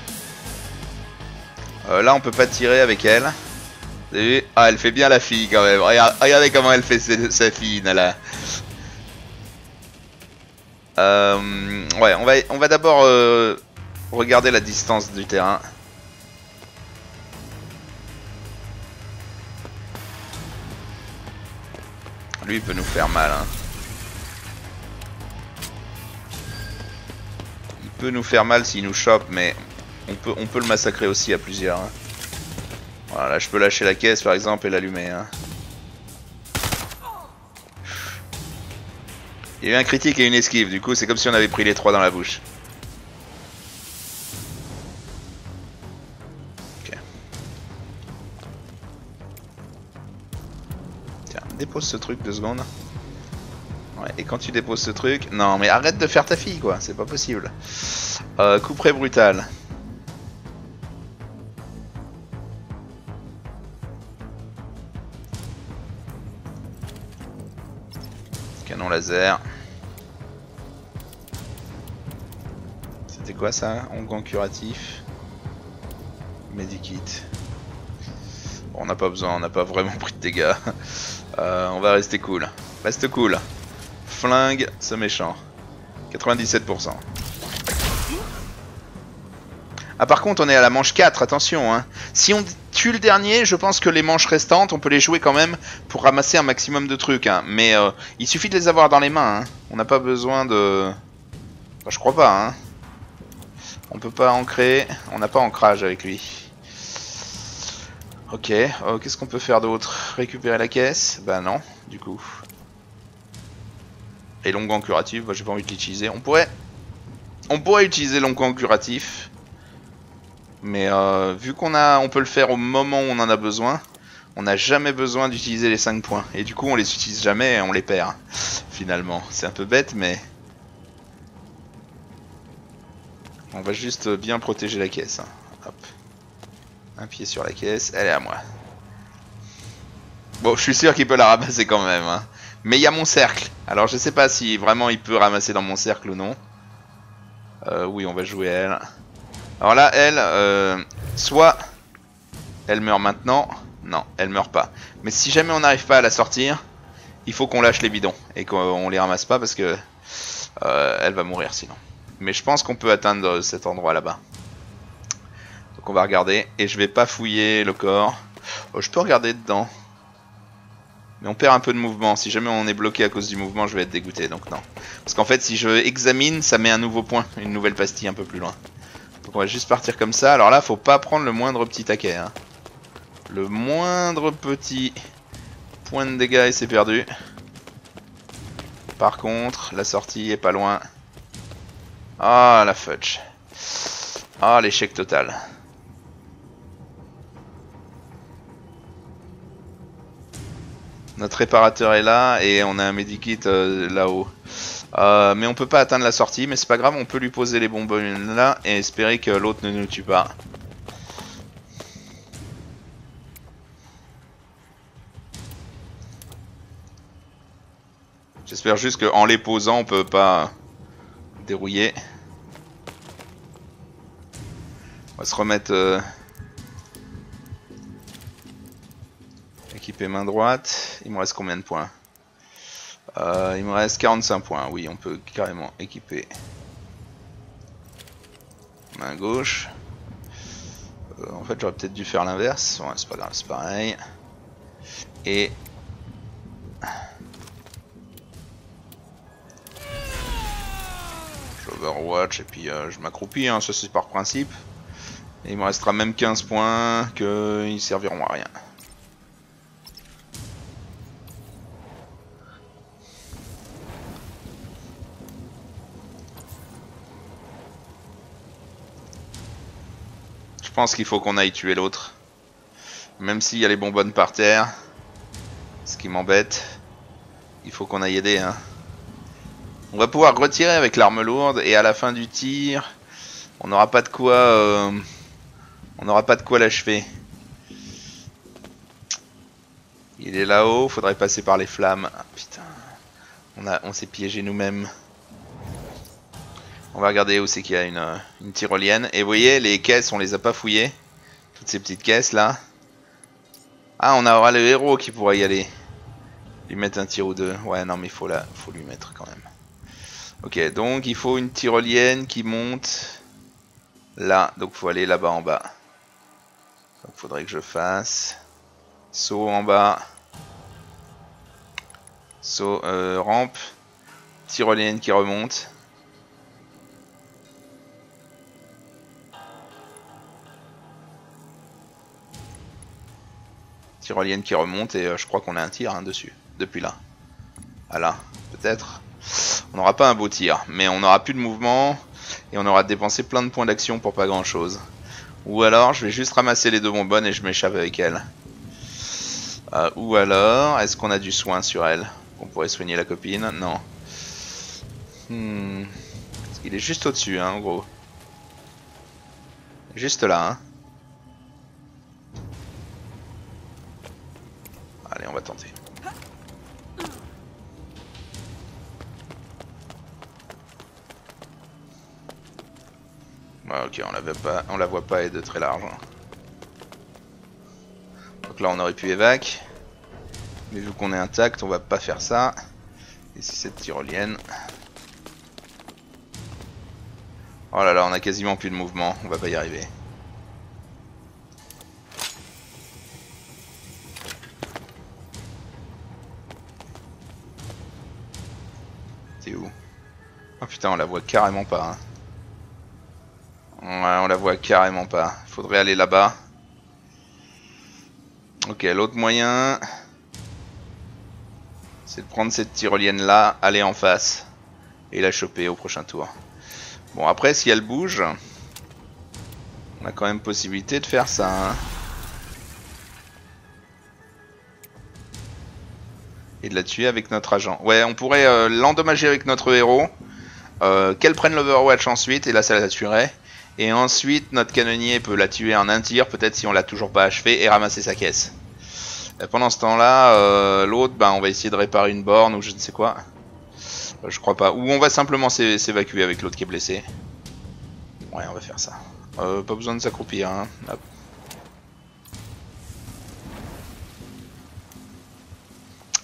Euh, là, on peut pas tirer avec elle. Vous avez vu? Ah, elle fait bien la fille quand même. Regarde, regardez comment elle fait sa fille, Nala. Euh, ouais, on va, on va d'abord euh, regarder la distance du terrain. Lui il peut nous faire mal, hein. Il peut nous faire mal s'il nous chope, mais on peut, on peut le massacrer aussi à plusieurs, hein. Voilà, là je peux lâcher la caisse par exemple et l'allumer, hein. Il y a eu un critique et une esquive, du coup c'est comme si on avait pris les trois dans la bouche. Dépose ce truc deux secondes. Ouais, et quand tu déposes ce truc... Non mais arrête de faire ta fille quoi, c'est pas possible. Euh, coup près brutal. Canon laser. C'était quoi ça? Onguent curatif. Medikit. Bon, on n'a pas besoin, on n'a pas vraiment pris de dégâts. Euh, on va rester cool. Reste cool. Flingue ce méchant. quatre-vingt-dix-sept pour cent. Ah par contre on est à la manche quatre, attention hein. Si on tue le dernier, je pense que les manches restantes on peut les jouer quand même pour ramasser un maximum de trucs hein. Mais euh, il suffit de les avoir dans les mains hein. On n'a pas besoin de... Enfin, je crois pas hein. On peut pas ancrer. On n'a pas ancrage avec lui. Ok, euh, qu'est-ce qu'on peut faire d'autre? Récupérer la caisse? Bah non, du coup. Et l'onguent curatif, bah, j'ai pas envie de l'utiliser. On pourrait... On pourrait utiliser l'onguent curatif. Mais euh, vu qu'on a, on peut le faire au moment où on en a besoin, on n'a jamais besoin d'utiliser les cinq points. Et du coup on les utilise jamais et on les perd. Finalement, c'est un peu bête mais... On va juste bien protéger la caisse. Hein. Hop. Un pied sur la caisse, elle est à moi. Bon, je suis sûr qu'il peut la ramasser quand même. Hein. Mais il y a mon cercle. Alors je sais pas si vraiment il peut ramasser dans mon cercle ou non. Euh, oui, on va jouer à elle. Alors là, elle, euh, soit elle meurt maintenant. Non, elle meurt pas. Mais si jamais on n'arrive pas à la sortir, il faut qu'on lâche les bidons. Et qu'on les ramasse pas parce que euh, elle va mourir sinon. Mais je pense qu'on peut atteindre cet endroit là-bas. On va regarder et je vais pas fouiller le corps. Oh, je peux regarder dedans, mais on perd un peu de mouvement. Si jamais on est bloqué à cause du mouvement, je vais être dégoûté. Donc non, parce qu'en fait, si je examine, ça met un nouveau point, une nouvelle pastille un peu plus loin. Donc on va juste partir comme ça. Alors là, faut pas prendre le moindre petit taquet. Hein. Le moindre petit point de dégâts et c'est perdu. Par contre, la sortie est pas loin. Ah la fudge. Ah l'échec total. Notre réparateur est là et on a un medikit euh, là-haut. Euh, mais on peut pas atteindre la sortie, mais c'est pas grave, on peut lui poser les bombes là et espérer que l'autre ne nous tue pas. J'espère juste qu'en les posant, on peut pas dérouiller. On va se remettre... Euh... équipé main droite. Il me reste combien de points? euh, Il me reste quarante-cinq points. Oui, on peut carrément équiper. Main gauche. Euh, en fait, j'aurais peut-être dû faire l'inverse. Ouais, c'est pas grave, c'est pareil. Et... Overwatch et puis euh, je m'accroupis, hein, ça c'est par principe. Et il me restera même quinze points que ils serviront à rien. Je pense qu'il faut qu'on aille tuer l'autre. Même s'il y a les bonbonnes par terre, ce qui m'embête, il faut qu'on aille aider, hein. On va pouvoir retirer avec l'arme lourde et à la fin du tir, on n'aura pas de quoi, euh, on n'aura pas de quoi l'achever. Il est là-haut, faudrait passer par les flammes. Ah, putain, on a, on s'est piégé nous-mêmes. On va regarder où c'est qu'il y a une, une tyrolienne. Et vous voyez, les caisses, on les a pas fouillées. Toutes ces petites caisses là. Ah, on aura le héros qui pourra y aller. Lui mettre un tir ou deux. Ouais, non mais faut la, faut lui mettre quand même. Ok, donc il faut une tyrolienne qui monte là, donc faut aller là-bas en bas. Donc faudrait que je fasse saut en bas, saut euh, rampe, tyrolienne qui remonte. Tyrolienne qui remonte et euh, je crois qu'on a un tir hein, dessus, depuis là. Ah là, peut-être. On n'aura pas un beau tir, mais on n'aura plus de mouvement et on aura dépensé plein de points d'action pour pas grand chose. Ou alors je vais juste ramasser les deux bonbonnes et je m'échappe avec elles. Euh, ou alors, est-ce qu'on a du soin sur elle? On pourrait soigner la copine? Non. Hmm. Parce qu'il est juste au-dessus, hein, en gros. Juste là, hein. Allez, on va tenter. Ouais, ok, on la, pas, on la voit pas et de très large. Donc là on aurait pu évac. Mais vu qu'on est intact, on va pas faire ça. Et c'est cette tyrolienne. Oh là là, on a quasiment plus de mouvement, on va pas y arriver. C'est où? Oh putain, on la voit carrément pas, hein. Ouais, on la voit carrément pas. Faudrait aller là-bas. Ok, l'autre moyen, c'est de prendre cette tyrolienne là, aller en face et la choper au prochain tour. Bon, après, si elle bouge, on a quand même possibilité de faire ça, hein. Et de la tuer avec notre agent. Ouais, on pourrait euh, l'endommager avec notre héros, euh, qu'elle prenne l'Overwatch ensuite, et là ça la tuerait. Et ensuite, notre canonnier peut la tuer en un tir, peut-être si on l'a toujours pas achevé, et ramasser sa caisse. Et pendant ce temps-là, euh, l'autre, bah, on va essayer de réparer une borne ou je ne sais quoi. Euh, je crois pas. Ou on va simplement s'évacuer avec l'autre qui est blessé. Ouais, on va faire ça. Euh, pas besoin de s'accroupir, hein. Hop.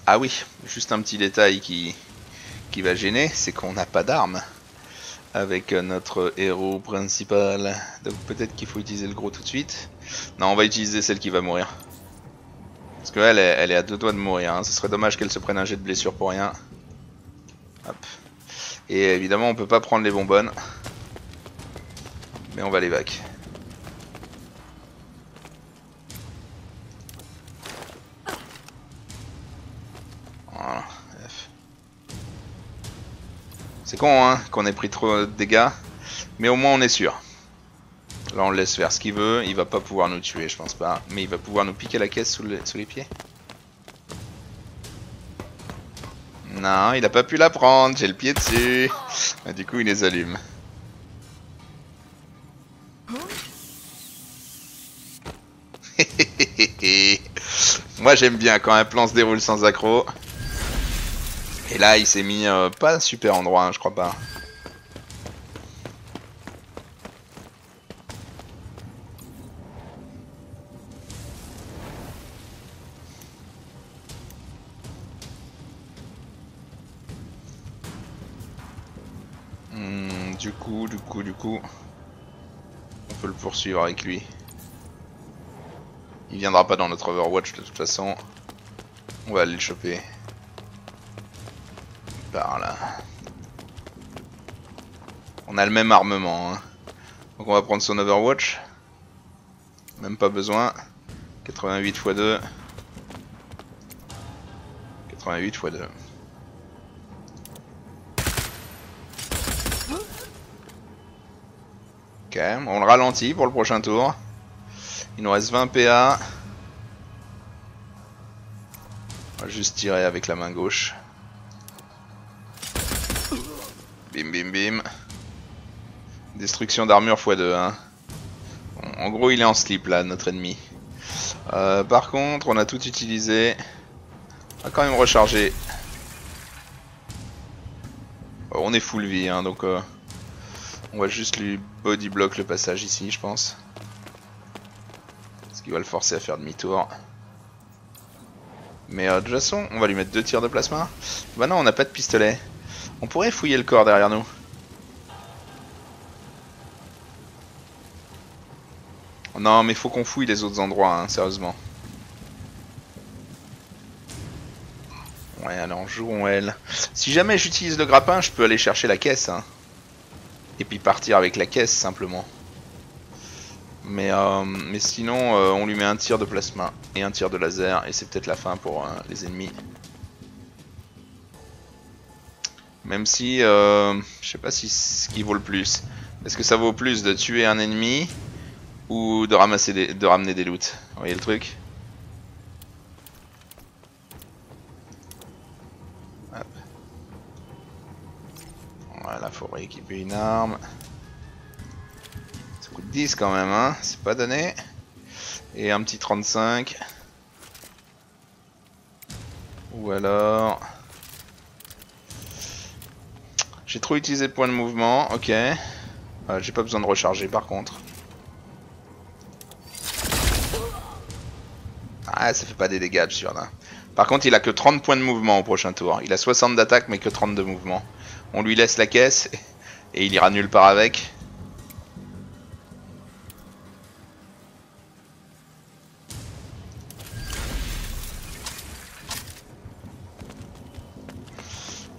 Ah oui, juste un petit détail qui, qui va gêner, c'est qu'on n'a pas d'armes. Avec notre héros principal. Donc peut-être qu'il faut utiliser le gros tout de suite. Non, on va utiliser celle qui va mourir. Parce qu'elle est, elle est à deux doigts de mourir, hein. Ce serait dommage qu'elle se prenne un jet de blessure pour rien. Hop. Et évidemment on peut pas prendre les bonbonnes. Mais on va les vac. Voilà. C'est con hein, qu'on ait pris trop de dégâts, mais au moins on est sûr. Là on le laisse faire ce qu'il veut, il va pas pouvoir nous tuer je pense pas, mais il va pouvoir nous piquer la caisse sous, le, sous les pieds. Non, il a pas pu la prendre, j'ai le pied dessus. Et du coup, il les allume. Moi, j'aime bien quand un plan se déroule sans accro. Et là, il s'est mis euh, pas un super endroit, hein, je crois pas. Mmh, du coup, du coup, du coup, on peut le poursuivre avec lui. Il viendra pas dans notre Overwatch de toute façon. On va aller le choper. Par là. On a le même armement. Hein. Donc on va prendre son Overwatch. Même pas besoin. quatre-vingt-huit fois deux. quatre-vingt-huit fois deux. Ok, on le ralentit pour le prochain tour. Il nous reste vingt P A. On va juste tirer avec la main gauche. Bim bim bim. Destruction d'armure fois deux. Hein. Bon, en gros il est en slip là, notre ennemi. Euh, par contre on a tout utilisé. On va quand même recharger. Bon, on est full vie hein, donc euh, on va juste lui body block le passage ici je pense. Qui va le forcer à faire demi-tour. Mais euh, de toute façon, on va lui mettre deux tirs de plasma. Bah non, on n'a pas de pistolet. On pourrait fouiller le corps derrière nous. Non, mais faut qu'on fouille les autres endroits, hein, sérieusement. Ouais, alors jouons elle. Si jamais j'utilise le grappin, je peux aller chercher la caisse. Hein. Et puis partir avec la caisse, simplement. Mais, euh, mais sinon euh, on lui met un tir de plasma et un tir de laser et c'est peut-être la fin pour euh, les ennemis. Même si euh, je sais pas si ce qui vaut le plus. Est-ce que ça vaut plus de tuer un ennemi ou de ramasser des, de ramener des loots? Vous voyez le truc? Hop. Voilà, faut rééquiper une arme. Coup de dix quand même, hein, c'est pas donné. Et un petit trente-cinq. Ou alors... J'ai trop utilisé le point de mouvement, ok. Euh, j'ai pas besoin de recharger par contre. Ah, ça fait pas des dégâts absurdes. Hein. Par contre, il a que trente points de mouvement au prochain tour. Il a soixante d'attaque mais que trente de mouvement. On lui laisse la caisse et il ira nulle part avec.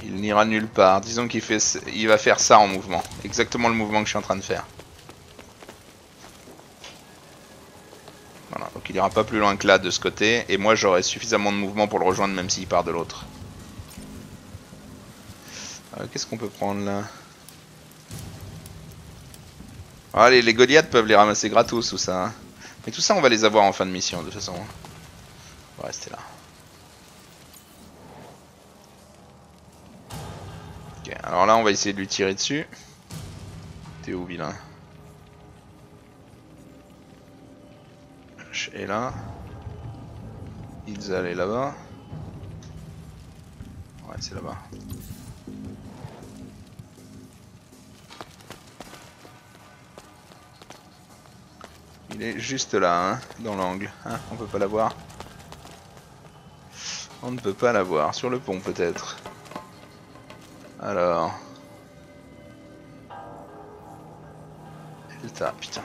Il n'ira nulle part. Disons qu'il fait, il va faire ça en mouvement. Exactement le mouvement que je suis en train de faire. Voilà, donc il ira pas plus loin que là de ce côté. Et moi j'aurai suffisamment de mouvement pour le rejoindre même s'il part de l'autre. Euh, Qu'est-ce qu'on peut prendre là? Allez, les Goliaths peuvent les ramasser gratos ou ça. Hein. Mais tout ça on va les avoir en fin de mission de toute façon. On va rester là. Ok, alors là on va essayer de lui tirer dessus. T'es où vilain? H est là. Ils allaient là-bas. Ouais c'est là-bas. Il est juste là, hein, dans l'angle. Hein, on peut pas l'avoir. On ne peut pas l'avoir. Sur le pont peut-être. Alors... Delta, putain.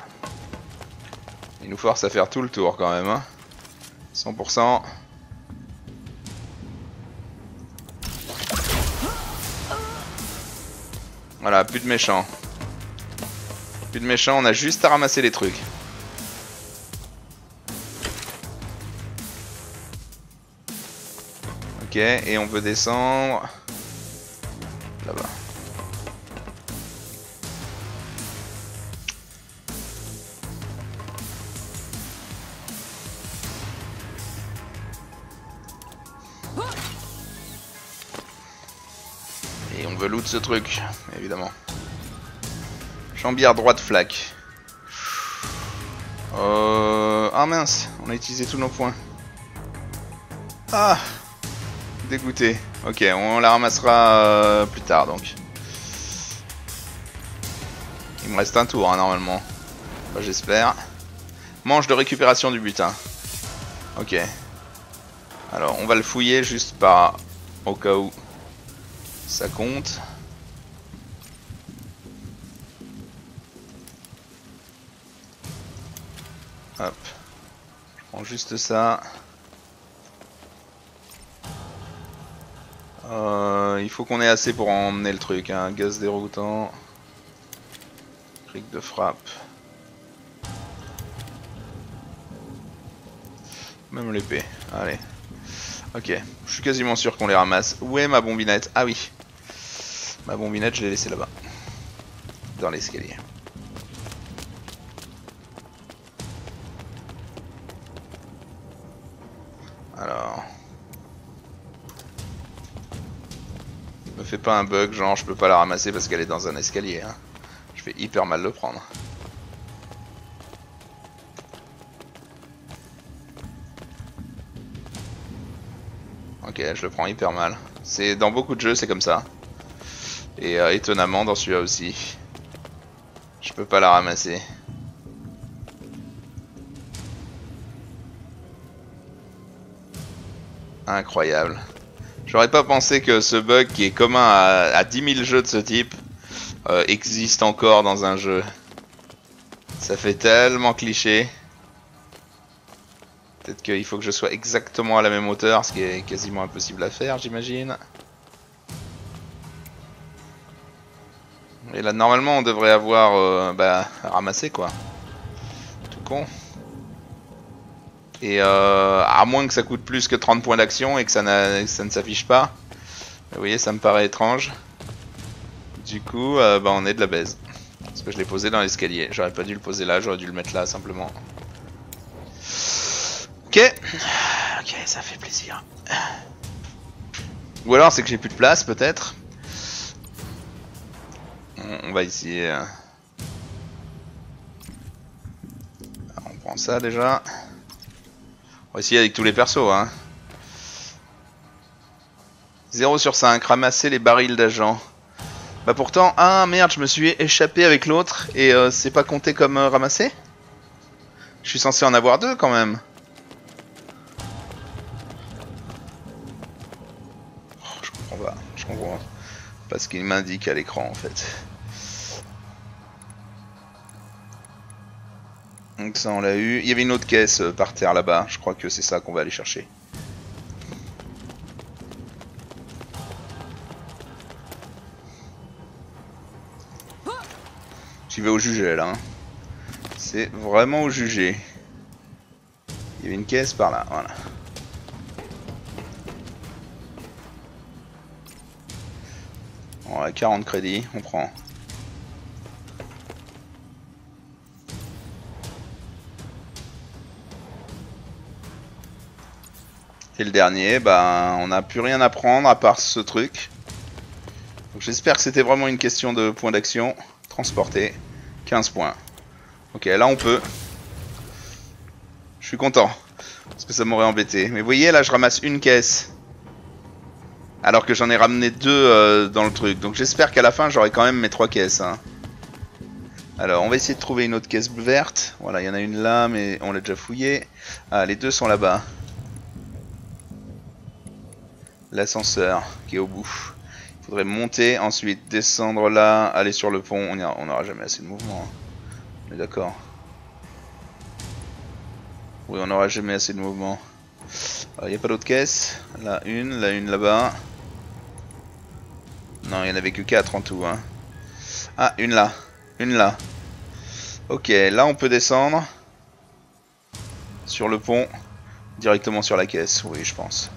Il nous force à faire tout le tour quand même, hein. cent pour cent. Voilà, plus de méchants. Plus de méchants, on a juste à ramasser les trucs. Ok, et on peut descendre... là-bas. Et on veut loot ce truc, évidemment. Jambière droite flaque. Euh... Ah mince, on a utilisé tous nos points. Ah, dégoûté. Ok, on la ramassera euh, plus tard donc. Il me reste un tour hein, normalement. Enfin, j'espère. Manche de récupération du butin. Ok. Alors on va le fouiller juste par... au cas où ça compte. Hop. Je prends juste ça. Euh, il faut qu'on ait assez pour emmener le truc. Hein. Gaz déroutant. Cric de frappe. Même l'épée. Allez. Ok. Je suis quasiment sûr qu'on les ramasse. Où est ma bombinette? Ah oui. Ma bombinette, je l'ai laissée là-bas. Dans l'escalier. Alors... me fais pas un bug, genre je peux pas la ramasser parce qu'elle est dans un escalier. Hein. Je vais hyper mal le prendre. Ok, je le prends hyper mal. C'est dans beaucoup de jeux, c'est comme ça. Et euh, étonnamment, dans celui-là aussi. Je peux pas la ramasser. Incroyable. J'aurais pas pensé que ce bug qui est commun à, à dix mille jeux de ce type euh, existe encore dans un jeu. Ça fait tellement cliché. Peut-être qu'il faut que je sois exactement à la même hauteur, ce qui est quasiment impossible à faire, j'imagine. Et là, normalement, on devrait avoir euh, bah, ramassé quoi. Tout con. Et euh, à moins que ça coûte plus que trente points d'action et que ça, que ça ne s'affiche pas. Vous voyez, ça me paraît étrange. Du coup, euh, bah on est de la baise. Parce que je l'ai posé dans l'escalier. J'aurais pas dû le poser là, j'aurais dû le mettre là simplement. Ok. Ok, ça fait plaisir. Ou alors c'est que j'ai plus de place peut-être. On, on va ici. Euh... On prend ça déjà. On va essayer avec tous les persos. Hein. zéro sur cinq, ramasser les barils d'agents. Bah pourtant, ah merde, je me suis échappé avec l'autre et euh, c'est pas compté comme euh, ramassé? Je suis censé en avoir deux quand même. Oh, je comprends pas, je comprends pas ce qu'il m'indique à l'écran en fait. Donc ça on l'a eu. Il y avait une autre caisse par terre là-bas. Je crois que c'est ça qu'on va aller chercher. J'y vais au jugé là. Hein. C'est vraiment au jugé. Il y avait une caisse par là. Voilà. On a quarante crédits. On prend. Et le dernier, bah, on n'a plus rien à prendre à part ce truc. J'espère que c'était vraiment une question de point d'action. Transporter. quinze points. Ok, là on peut. Je suis content. Parce que ça m'aurait embêté. Mais vous voyez, là je ramasse une caisse. Alors que j'en ai ramené deux euh, dans le truc. Donc j'espère qu'à la fin j'aurai quand même mes trois caisses. Hein. Alors on va essayer de trouver une autre caisse verte. Voilà, il y en a une là, mais on l'a déjà fouillée. Ah, les deux sont là-bas. L'ascenseur qui est au bout. Il faudrait monter, ensuite descendre là, aller sur le pont. On n'aura jamais assez de mouvement. Hein. On est d'accord. Oui, on n'aura jamais assez de mouvement. Il n'y a pas d'autre caisse. Là, une, là, une là-bas. Non, il n'y en avait que quatre en tout. Hein. Ah, une là. Une là. Ok, là on peut descendre. Sur le pont. Directement sur la caisse, oui, je pense.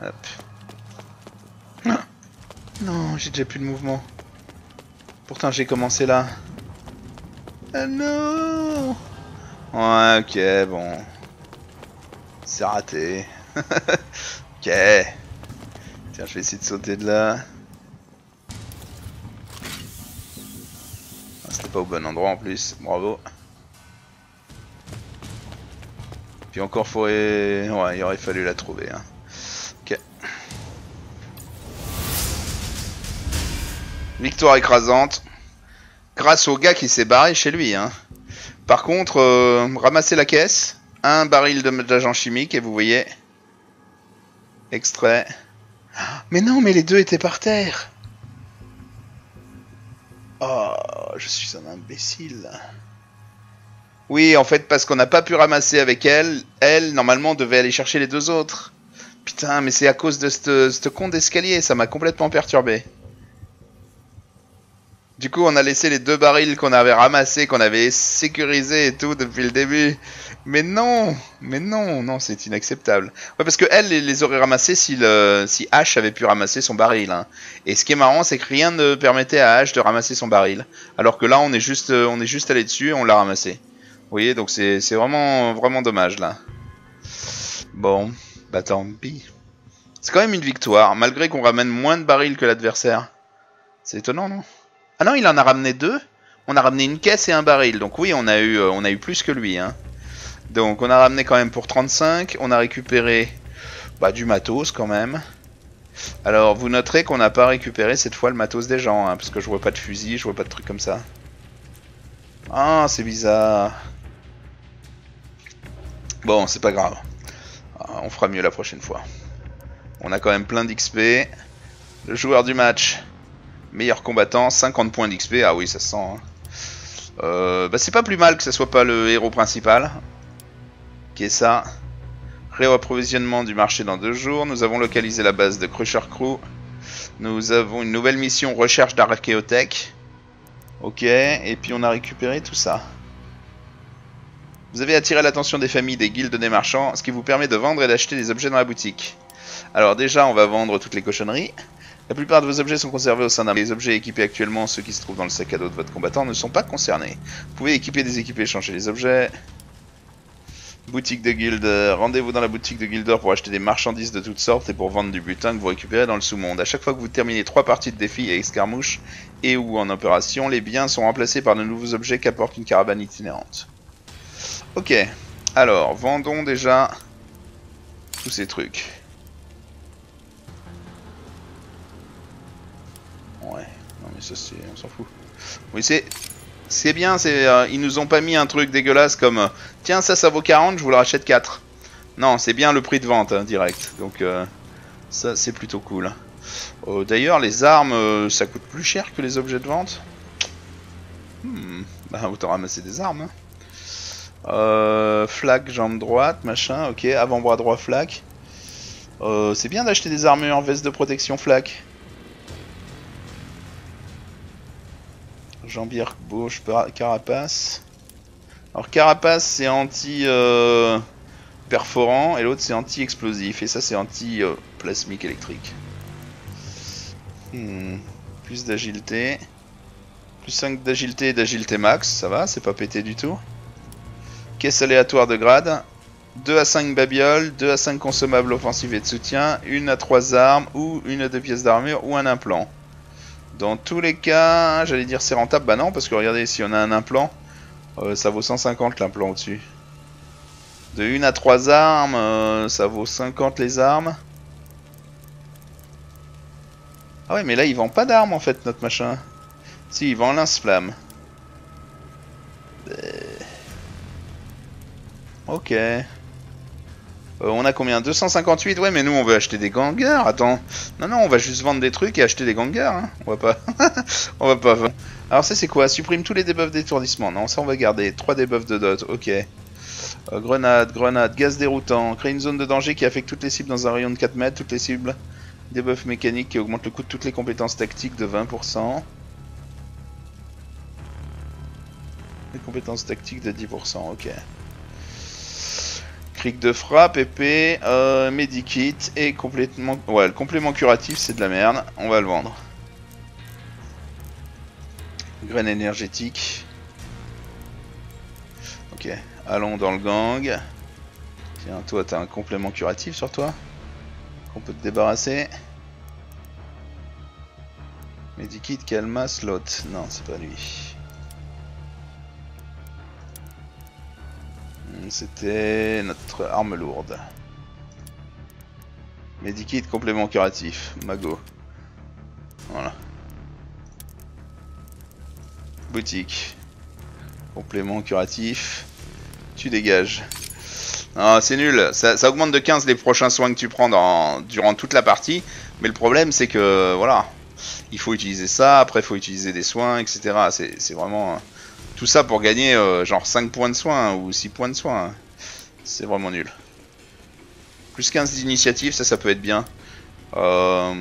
Hop. Ah non, j'ai déjà plus de mouvement. Pourtant j'ai commencé là. Ah non. Ouais, ok, bon. C'est raté. Ok. Tiens, je vais essayer de sauter de là. Ah, c'était pas au bon endroit en plus, bravo. Puis encore faudrait... Ouais, il aurait fallu la trouver. Hein. Ok. Victoire écrasante. Grâce au gars qui s'est barré chez lui. Hein. Par contre, euh, ramassez la caisse. Un baril d'agent chimique et vous voyez... Extrait. Mais non, mais les deux étaient par terre. Oh, je suis un imbécile. Oui, en fait, parce qu'on n'a pas pu ramasser avec elle, elle, normalement, devait aller chercher les deux autres. Putain, mais c'est à cause de ce con d'escalier, ça m'a complètement perturbé. Du coup, on a laissé les deux barils qu'on avait ramassés, qu'on avait sécurisés et tout depuis le début. Mais non, mais non, non, c'est inacceptable. Ouais, parce que elle les aurait ramassés si, le, si H avait pu ramasser son baril. Hein. Et ce qui est marrant, c'est que rien ne permettait à H de ramasser son baril. Alors que là, on est juste, on est juste allé dessus et on l'a ramassé. Vous voyez, donc c'est vraiment, vraiment dommage là. Bon, bah tant pis. C'est quand même une victoire, malgré qu'on ramène moins de barils que l'adversaire. C'est étonnant, non ? Ah non, il en a ramené deux. On a ramené une caisse et un baril. Donc oui, on a eu, on a eu plus que lui. Hein. Donc on a ramené quand même pour trente-cinq. On a récupéré bah, du matos quand même. Alors vous noterez qu'on n'a pas récupéré cette fois le matos des gens. Hein, parce que je vois pas de fusil, je vois pas de trucs comme ça. Ah, c'est bizarre. Bon, c'est pas grave. On fera mieux la prochaine fois. On a quand même plein d'X P. Le joueur du match. Meilleur combattant, cinquante points d'X P. Ah oui, ça se sent. Hein. Euh, bah, c'est pas plus mal que ça soit pas le héros principal. Qui est ça? Réapprovisionnement du marché dans deux jours. Nous avons localisé la base de Crusher Crew. Nous avons une nouvelle mission recherche d'archéothèque. Ok, et puis on a récupéré tout ça. Vous avez attiré l'attention des familles des guildes des marchands, ce qui vous permet de vendre et d'acheter des objets dans la boutique. Alors déjà, on va vendre toutes les cochonneries. La plupart de vos objets sont conservés au sein d'un... Les objets équipés actuellement, ceux qui se trouvent dans le sac à dos de votre combattant, ne sont pas concernés. Vous pouvez équiper, déséquiper, changer les objets. Boutique de guilde. Rendez-vous dans la boutique de Guildor pour acheter des marchandises de toutes sortes et pour vendre du butin que vous récupérez dans le sous-monde. A chaque fois que vous terminez trois parties de défi et escarmouche et ou en opération, les biens sont remplacés par de nouveaux objets qu'apporte une caravane itinérante. Ok. Alors, vendons déjà tous ces trucs. Ouais, non mais ça c'est... on s'en fout. Oui c'est... c'est bien, c'est... Euh, ils nous ont pas mis un truc dégueulasse comme... Euh, tiens ça, ça vaut quarante, je vous le rachète quatre. Non, c'est bien le prix de vente hein, direct. Donc euh, ça c'est plutôt cool. Euh, D'ailleurs les armes, euh, ça coûte plus cher que les objets de vente. Hmm, bah autant ramasser des armes. Hein. Euh, flac, jambe droite, machin, ok, avant-bras droit, flac. Euh, c'est bien d'acheter des armures, veste de protection, flac. Jambière, gauche, carapace. Alors carapace c'est anti euh, perforant et l'autre c'est anti explosif et ça c'est anti euh, plasmique électrique. Hmm. Plus d'agilité. Plus cinq d'agilité et d'agilité max, ça va, c'est pas pété du tout. Caisse aléatoire de grade. deux à cinq babioles, deux à cinq consommables offensives et de soutien, une à trois armes ou une à deux pièces d'armure ou un implant. Dans tous les cas, j'allais dire c'est rentable, bah non, parce que regardez, si on a un implant, euh, ça vaut cent cinquante l'implant au-dessus. De une à trois armes, euh, ça vaut cinquante les armes. Ah ouais, mais là, il vend pas d'armes, en fait, notre machin. Si, il vend l'insflamme. Ok. Euh, on a combien? Deux cent cinquante-huit. Ouais, mais nous, on veut acheter des gangers. Attends. Non, non, on va juste vendre des trucs et acheter des gangers. Hein. On va pas... on va pas... Alors, ça, c'est quoi? Supprime tous les debuffs d'étourdissement. Non, ça, on va garder. trois debuffs de dot. Ok. Euh, grenade, grenade, gaz déroutant. Crée une zone de danger qui affecte toutes les cibles dans un rayon de quatre mètres. Toutes les cibles. Debuff mécanique qui augmente le coût de toutes les compétences tactiques de vingt pour cent. Les compétences tactiques de dix pour cent. Ok. Cric de frappe, épée, euh, medikit et complètement... Ouais, le complément curatif c'est de la merde, on va le vendre. Graine énergétique. Ok, allons dans le gang. Tiens, toi t'as un complément curatif sur toi qu'on peut te débarrasser. Medikit, Calma, Slot. Non, c'est pas lui. C'était notre arme lourde. Medikit, complément curatif. Mago. Voilà. Boutique. Complément curatif. Tu dégages. Ah, c'est nul, ça, ça augmente de quinze les prochains soins que tu prends dans, durant toute la partie. Mais le problème c'est que voilà, il faut utiliser ça, après il faut utiliser des soins, et cetera. C'est vraiment euh, tout ça pour gagner euh, genre cinq points de soins hein, ou six points de soins. Hein. C'est vraiment nul. Plus quinze d'initiative, ça ça peut être bien. Euh...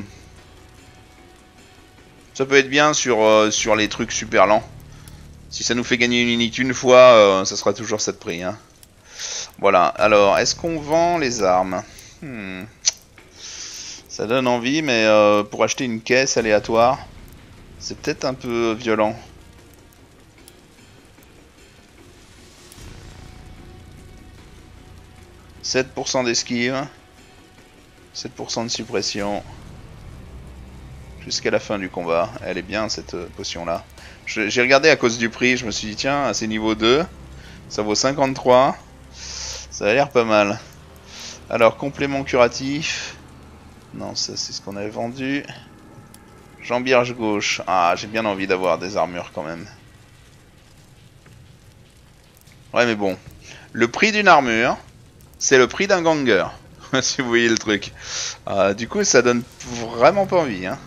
Ça peut être bien sur, euh, sur les trucs super lents. Si ça nous fait gagner une unité une fois, euh, ça sera toujours ça de prix. Hein. Voilà, alors, est-ce qu'on vend les armes? hmm. Ça donne envie, mais euh, pour acheter une caisse aléatoire, c'est peut-être un peu violent. sept pour cent d'esquive, sept pour cent de suppression, jusqu'à la fin du combat. Elle est bien cette potion-là. J'ai regardé à cause du prix, je me suis dit, tiens, c'est niveau deux, ça vaut cinquante-trois. Ça a l'air pas mal. Alors, complément curatif. Non, ça c'est ce qu'on avait vendu. Jambière gauche. Ah, j'ai bien envie d'avoir des armures quand même. Ouais, mais bon. Le prix d'une armure, c'est le prix d'un ganger. Si vous voyez le truc. Euh, du coup, ça donne vraiment pas envie. Hein.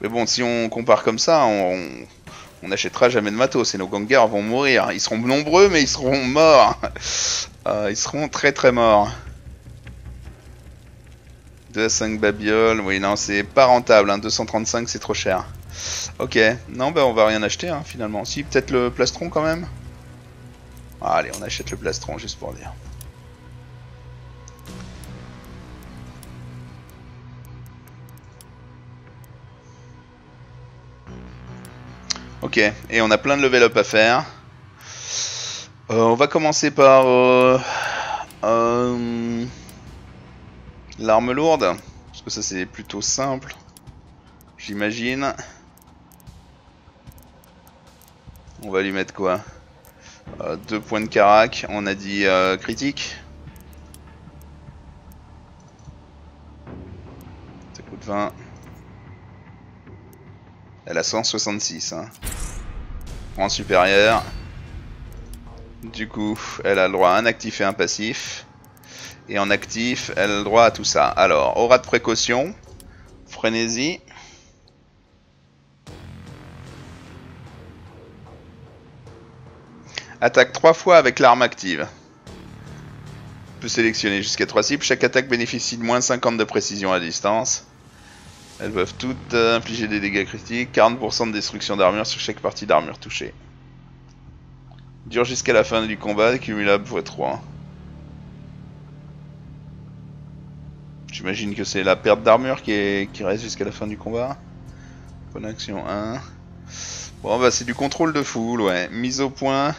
Mais bon, si on compare comme ça, on... on n'achètera jamais de matos et nos gangers vont mourir. Ils seront nombreux mais ils seront morts. Euh, ils seront très très morts. deux à cinq babioles. Oui non c'est pas rentable. Hein. deux cent trente-cinq c'est trop cher. Ok. Non bah on va rien acheter hein, finalement. Si peut-être le plastron quand même. Ah, allez on achète le plastron juste pour dire. Ok, et on a plein de level up à faire. Euh, on va commencer par euh, euh, l'arme lourde, parce que ça c'est plutôt simple, j'imagine. On va lui mettre quoi? euh, deux points de carac, on a dit euh, critique. Ça coûte vingt. Elle a cent soixante-six, hein. En supérieur. Du coup, elle a le droit à un actif et un passif. Et en actif, elle a le droit à tout ça. Alors, aura de précaution. Frénésie. Attaque trois fois avec l'arme active. On peut sélectionner jusqu'à trois cibles. Chaque attaque bénéficie de moins cinquante de précision à distance. Elles peuvent toutes infliger des dégâts critiques, quarante pour cent de destruction d'armure sur chaque partie d'armure touchée. Dure jusqu'à la fin du combat, cumulable fois trois. J'imagine que c'est la perte d'armure qui, est... qui reste jusqu'à la fin du combat. Connexion un. Bon bah c'est du contrôle de foule, ouais. Mise au point,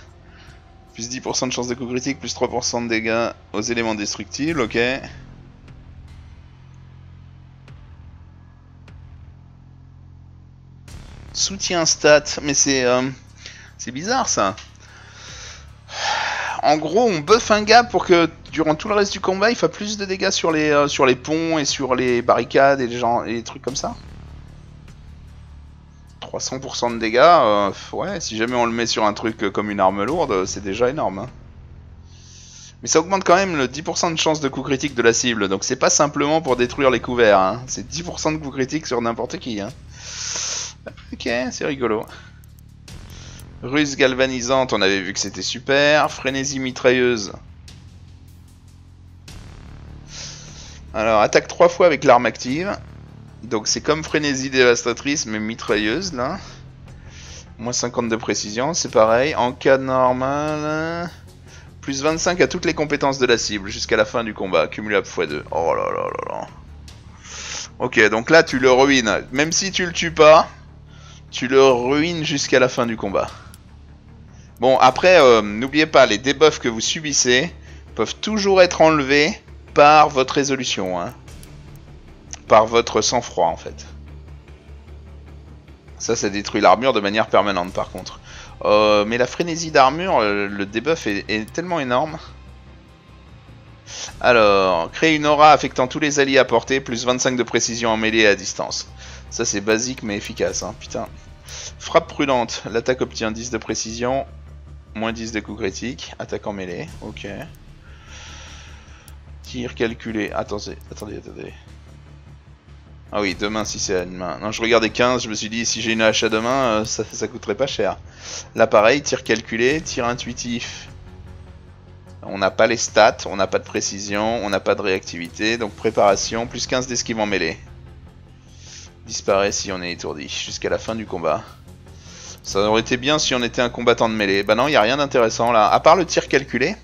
plus dix pour cent de chance de coup critique, plus trois pour cent de dégâts aux éléments destructibles, ok. Soutien stat, mais c'est euh, c'est bizarre ça. En gros, on buff un gars pour que durant tout le reste du combat, il fasse plus de dégâts sur les euh, sur les ponts et sur les barricades et les gens et les trucs comme ça. trois cents pour cent de dégâts, euh, ouais. Si jamais on le met sur un truc comme une arme lourde, c'est déjà énorme. Hein. Mais ça augmente quand même le dix pour cent de chance de coup critique de la cible. Donc c'est pas simplement pour détruire les couverts. Hein. C'est dix pour cent de coup critique sur n'importe qui. Hein. Ok, c'est rigolo. Ruse galvanisante, on avait vu que c'était super. Frénésie mitrailleuse. Alors, attaque trois fois avec l'arme active. Donc c'est comme frénésie dévastatrice, mais mitrailleuse, là. Moins cinquante de précision, c'est pareil. En cas normal... Plus vingt-cinq à toutes les compétences de la cible jusqu'à la fin du combat. Cumulable fois deux. Oh là là là là. Ok, donc là, tu le ruines. Même si tu le tues pas... Tu le ruines jusqu'à la fin du combat. Bon, après, euh, n'oubliez pas, les debuffs que vous subissez peuvent toujours être enlevés par votre résolution, hein. Par votre sang-froid en fait. Ça, ça détruit l'armure de manière permanente par contre. Euh, mais la frénésie d'armure, le debuff est, est tellement énorme. Alors, créer une aura affectant tous les alliés à portée, plus vingt-cinq de précision en mêlée et à distance. Ça c'est basique mais efficace, hein, putain. Frappe prudente, l'attaque obtient dix de précision, moins dix de coups critiques, attaque en mêlée, ok. Tir calculé, attendez, attendez, attendez. Ah oui, demain si c'est à demain. Non, je regardais quinze, je me suis dit si j'ai une hache à demain, euh, ça, ça coûterait pas cher. Là pareil, tir calculé, tir intuitif. On n'a pas les stats, on n'a pas de précision, on n'a pas de réactivité, donc préparation, plus quinze d'esquive en mêlée. Disparaît si on est étourdi, jusqu'à la fin du combat. Ça aurait été bien si on était un combattant de mêlée. Bah non, il n'y a rien d'intéressant là, à part le tir calculé.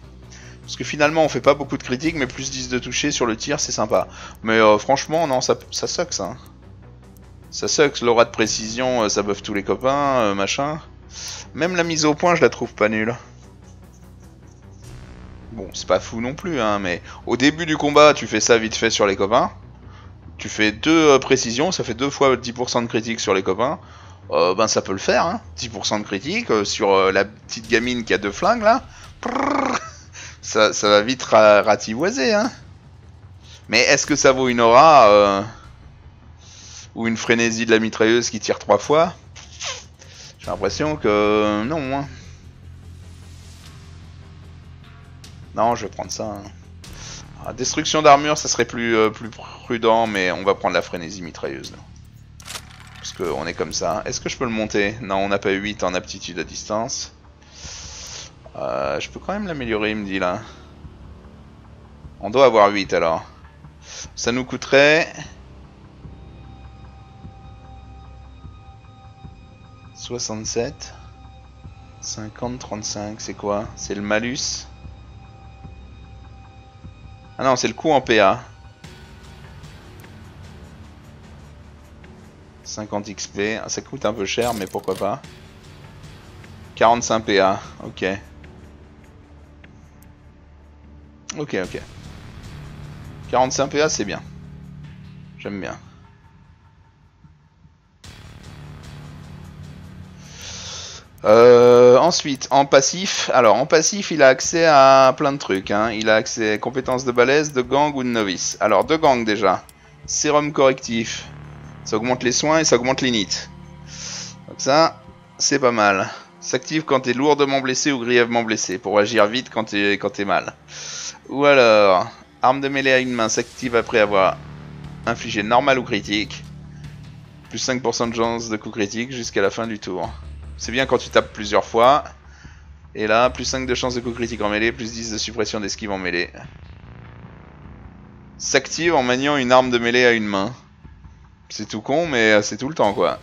Parce que finalement on fait pas beaucoup de critiques, mais plus dix de toucher sur le tir, c'est sympa. Mais euh, franchement, non, ça, ça sucks, ça. Ça sucks, l'aura de précision, euh, ça buff tous les copains, euh, machin. Même la mise au point, je la trouve pas nulle. Bon, c'est pas fou non plus, hein, mais au début du combat, tu fais ça vite fait sur les copains. Tu fais deux euh, précisions, ça fait deux fois dix pour cent de critique sur les copains. Euh, ben ça peut le faire, hein. dix pour cent de critique euh, sur euh, la petite gamine qui a deux flingues, là. Prrr, ça, ça va vite ra rativoiser, hein. Mais est-ce que ça vaut une aura euh, ou une frénésie de la mitrailleuse qui tire trois fois? J'ai l'impression que non, hein. Non, je vais prendre ça. Ah, destruction d'armure, ça serait plus, euh, plus prudent, mais on va prendre la frénésie mitrailleuse. Là. Parce qu'on est comme ça. Est-ce que je peux le monter? Non, on n'a pas huit en aptitude à distance. Euh, je peux quand même l'améliorer, il me dit là. On doit avoir huit alors. Ça nous coûterait... soixante-sept. cinquante, trente-cinq, c'est quoi? C'est le malus? Ah non, c'est le coup en P A. cinquante X P, ça coûte un peu cher, mais pourquoi pas. quarante-cinq P A, ok. Ok, ok. quarante-cinq P A, c'est bien. J'aime bien. Euh, ensuite, en passif, alors en passif, il a accès à plein de trucs. Hein. Il a accès à compétences de balèze, de gang ou de novice. Alors, de gang déjà. Sérum correctif. Ça augmente les soins et ça augmente l'init. Donc ça, c'est pas mal. S'active quand t'es lourdement blessé ou grièvement blessé, pour agir vite quand t'es quand t'es mal. Ou alors, arme de mêlée à une main s'active après avoir infligé normal ou critique. Plus cinq pour cent de chance de coup critique jusqu'à la fin du tour. C'est bien quand tu tapes plusieurs fois. Et là, plus cinq de chance de coup critique en mêlée, plus dix de suppression d'esquive en mêlée. S'active en maniant une arme de mêlée à une main. C'est tout con, mais c'est tout le temps, quoi.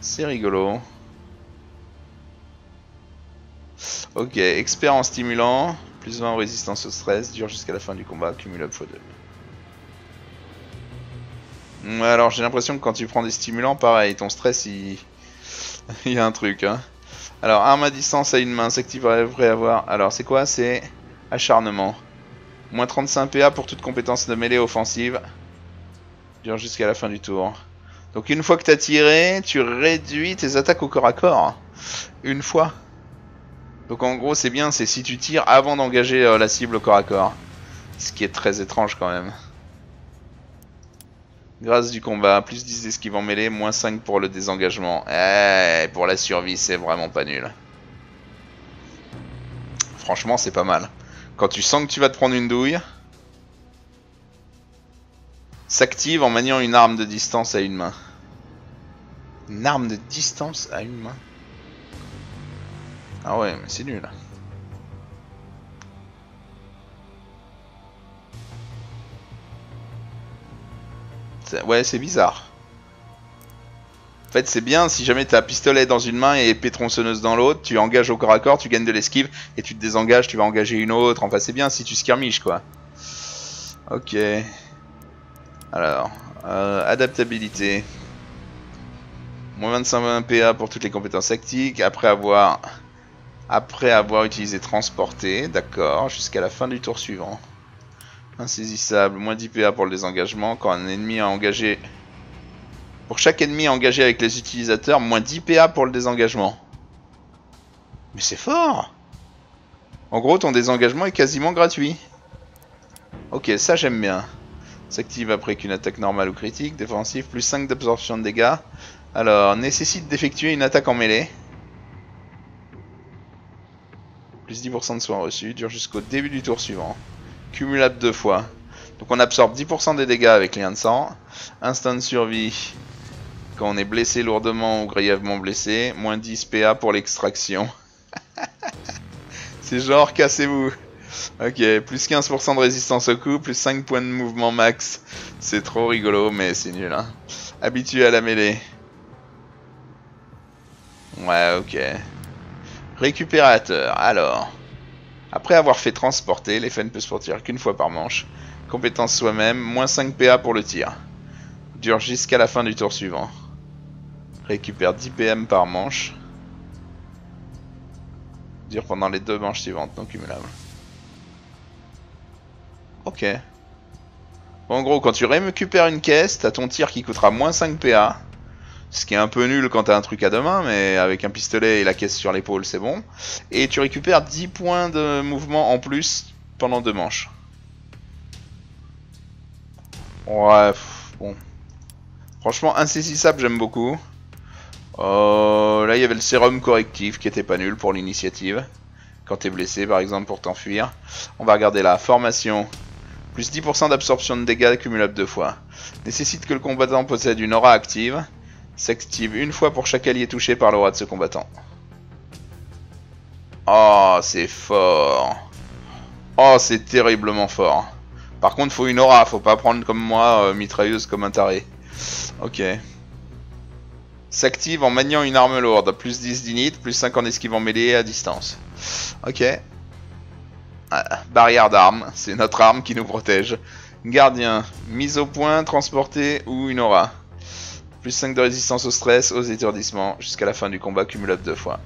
C'est rigolo. Ok, expert en stimulant. Plus vingt en résistance au stress, dure jusqu'à la fin du combat, cumulable fois deux. Alors, j'ai l'impression que quand tu prends des stimulants, pareil, ton stress, il... il y a un truc, hein. Alors, arme à distance à une main s'active après avoir... Alors, c'est quoi? C'est acharnement. Moins trente-cinq P A pour toute compétence de mêlée offensive. Dure jusqu'à la fin du tour. Donc, une fois que t'as tiré, tu réduis tes attaques au corps à corps. Une fois. Donc, en gros, c'est bien, c'est si tu tires avant d'engager euh, la cible au corps à corps. Ce qui est très étrange, quand même. Grâce du combat, plus dix d'esquive en mêlée, moins cinq pour le désengagement. Eh, pour la survie, c'est vraiment pas nul. Franchement, c'est pas mal. Quand tu sens que tu vas te prendre une douille, s'active en maniant une arme de distance à une main. Une arme de distance à une main? Ah ouais, mais c'est nul. Ouais, c'est bizarre. En fait, c'est bien si jamais t'as pistolet dans une main et épée tronçonneuse dans l'autre, tu engages au corps à corps, tu gagnes de l'esquive et tu te désengages, tu vas engager une autre. Enfin, c'est bien si tu skirmiches, quoi. Ok. Alors, euh, adaptabilité. Moins vingt-cinq P A pour toutes les compétences tactiques après avoir après avoir utilisé transporté, d'accord, jusqu'à la fin du tour suivant. Insaisissable, moins dix P A pour le désengagement. Quand un ennemi a engagé... Pour chaque ennemi engagé avec les utilisateurs, moins dix P A pour le désengagement. Mais c'est fort! En gros, ton désengagement est quasiment gratuit. Ok, ça j'aime bien. S'active après qu'une attaque normale ou critique. Défensive, plus cinq d'absorption de dégâts. Alors, nécessite d'effectuer une attaque en mêlée. Plus dix pour cent de soins reçus. Dure jusqu'au début du tour suivant. Cumulable deux fois. Donc on absorbe dix pour cent des dégâts avec lien de sang. Instant de survie. Quand on est blessé lourdement ou grièvement blessé. Moins dix P A pour l'extraction. C'est genre cassez-vous. Ok, plus quinze pour cent de résistance au coup, plus cinq points de mouvement max. C'est trop rigolo, mais c'est nul. Hein. Habitué à la mêlée. Ouais, ok. Récupérateur, alors. Après avoir fait transporter, l'effet ne peut se produire qu'une fois par manche. Compétence soi-même, moins cinq P A pour le tir. Dure jusqu'à la fin du tour suivant. Récupère dix P M par manche. Dure pendant les deux manches suivantes, non cumulables. Ok. Bon, en gros, quand tu récupères une caisse, t'as ton tir qui coûtera moins cinq P A. Ce qui est un peu nul quand t'as un truc à deux mains, mais avec un pistolet et la caisse sur l'épaule, c'est bon. Et tu récupères dix points de mouvement en plus pendant deux manches. Ouais, pff, bon. Franchement, insaisissable, j'aime beaucoup. Euh, là, il y avait le sérum correctif qui était pas nul pour l'initiative. Quand t'es blessé, par exemple, pour t'enfuir. On va regarder la formation. Plus dix pour cent d'absorption de dégâts cumulable deux fois. Nécessite que le combattant possède une aura active. S'active une fois pour chaque allié touché par l'aura de ce combattant. Oh, c'est fort. Oh, c'est terriblement fort. Par contre, faut une aura. Faut pas prendre comme moi, euh, mitrailleuse comme un taré. Ok. S'active en maniant une arme lourde. Plus dix d'init, plus cinq en esquive en mêlée à distance. Ok. Ah, barrière d'armes. C'est notre arme qui nous protège. Gardien. Mise au point, transporté ou une aura. Plus cinq de résistance au stress, aux étourdissements, jusqu'à la fin du combat, cumulable deux fois.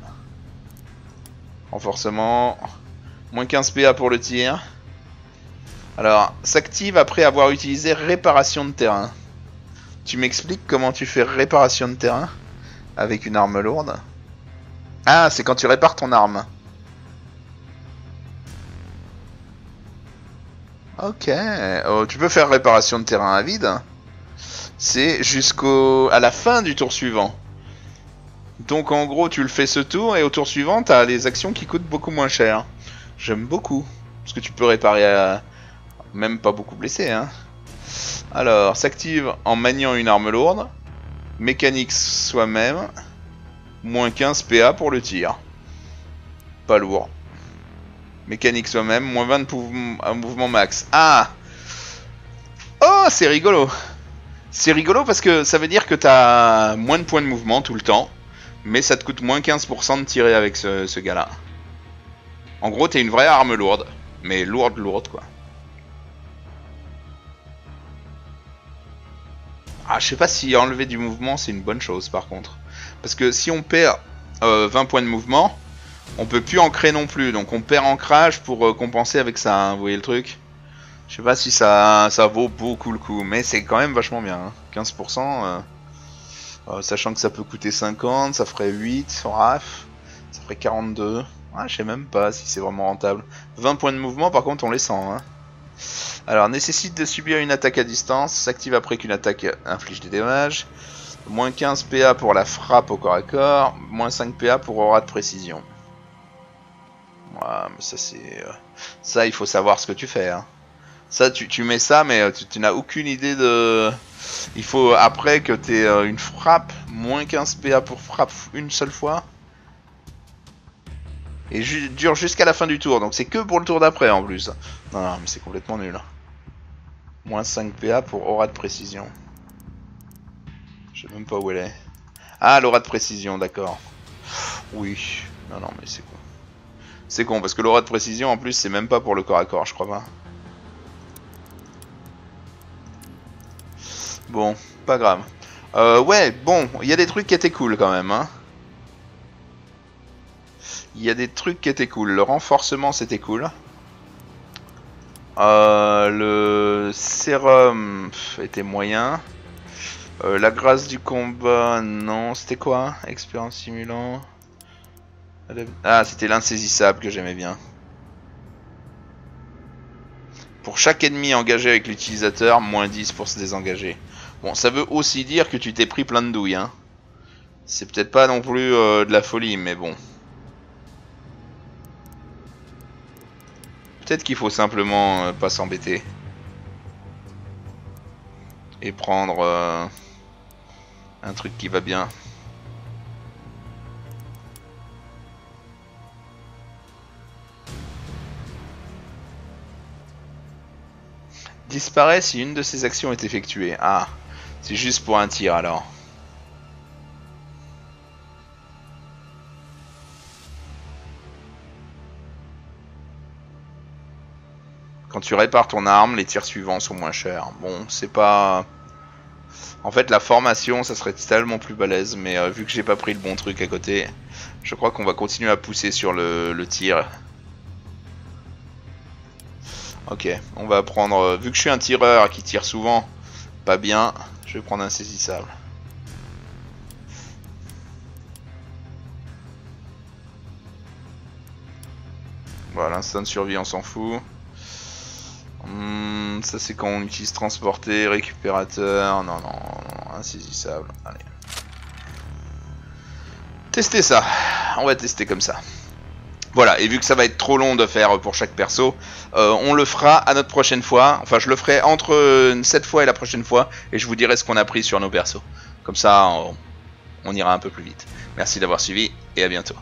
Renforcement. Moins quinze P A pour le tir. Alors, s'active après avoir utilisé réparation de terrain. Tu m'expliques comment tu fais réparation de terrain avec une arme lourde? Ah, c'est quand tu répares ton arme. Ok. Oh, tu peux faire réparation de terrain à vide. C'est jusqu'au à la fin du tour suivant. Donc en gros, tu le fais ce tour et au tour suivant, t'as les actions qui coûtent beaucoup moins cher. J'aime beaucoup. Parce que tu peux réparer à... Même pas beaucoup blessé, hein. Alors, s'active en maniant une arme lourde. Mécanique soi-même. Moins quinze P A pour le tir. Pas lourd. Mécanique soi-même. Moins vingt pour un mouvement max. Ah! Oh, c'est rigolo! C'est rigolo parce que ça veut dire que t'as moins de points de mouvement tout le temps, mais ça te coûte moins quinze pour cent de tirer avec ce, ce gars-là. En gros, t'es une vraie arme lourde, mais lourde, lourde, quoi. Ah, je sais pas si enlever du mouvement, c'est une bonne chose, par contre. Parce que si on perd euh, vingt points de mouvement, on peut plus ancrer non plus, donc on perd ancrage pour euh, compenser avec ça, hein, vous voyez le truc ? Je sais pas si ça, ça vaut beaucoup le coup, mais c'est quand même vachement bien. Hein. quinze pour cent, euh, euh, sachant que ça peut coûter cinquante, ça ferait huit, raf, ça ferait quarante-deux. Ah, je sais même pas si c'est vraiment rentable. vingt points de mouvement, par contre, on les sent. Hein. Alors, nécessite de subir une attaque à distance, s'active après qu'une attaque inflige des dommages. Moins quinze P A pour la frappe au corps à corps, moins cinq P A pour aura de précision. Ouais, mais ça, c'est. Euh, ça, il faut savoir ce que tu fais. Hein. Ça, tu, tu mets ça, mais tu, tu n'as aucune idée de... Il faut, après, que tu aies euh, une frappe, moins quinze P A pour frappe une seule fois. Et ju dure jusqu'à la fin du tour, donc c'est que pour le tour d'après, en plus. Non, non, mais c'est complètement nul. Moins cinq P A pour aura de précision. Je sais même pas où elle est. Ah, l'aura de précision, d'accord. Oui. Non, non, mais c'est con. C'est con, parce que l'aura de précision, en plus, c'est même pas pour le corps à corps, je crois pas. Bon, pas grave. Euh, ouais, bon, il y a des trucs qui étaient cool quand même. Hein. Il y a des trucs qui étaient cool. Le renforcement, c'était cool. Euh, le sérum était moyen. Euh, la grâce du combat, non. C'était quoi? Expérience simulant. Ah, c'était l'insaisissable que j'aimais bien. Pour chaque ennemi engagé avec l'utilisateur, moins dix pour se désengager. Bon, ça veut aussi dire que tu t'es pris plein de douilles, hein. C'est peut-être pas non plus euh, de la folie, mais bon. Peut-être qu'il faut simplement euh, pas s'embêter. Et prendre euh, un truc qui va bien. Disparaît si une de ses actions est effectuée. Ah, c'est juste pour un tir alors. Quand tu répares ton arme, les tirs suivants sont moins chers. Bon, c'est pas... En fait, la formation, ça serait tellement plus balèze, mais euh, vu que j'ai pas pris le bon truc à côté, je crois qu'on va continuer à pousser sur le, le tir. Ok, on va prendre... Euh, vu que je suis un tireur qui tire souvent, pas bien, je vais prendre un saisissable. Voilà, l'instant de survie, on s'en fout. Hum, ça c'est quand on utilise transporter, récupérateur... Non, non, non, insaisissable. Allez. Tester ça. On va tester comme ça. Voilà, et vu que ça va être trop long de faire pour chaque perso, euh, on le fera à notre prochaine fois. Enfin, je le ferai entre cette fois et la prochaine fois, et je vous dirai ce qu'on a pris sur nos persos. Comme ça, on, on ira un peu plus vite. Merci d'avoir suivi, et à bientôt.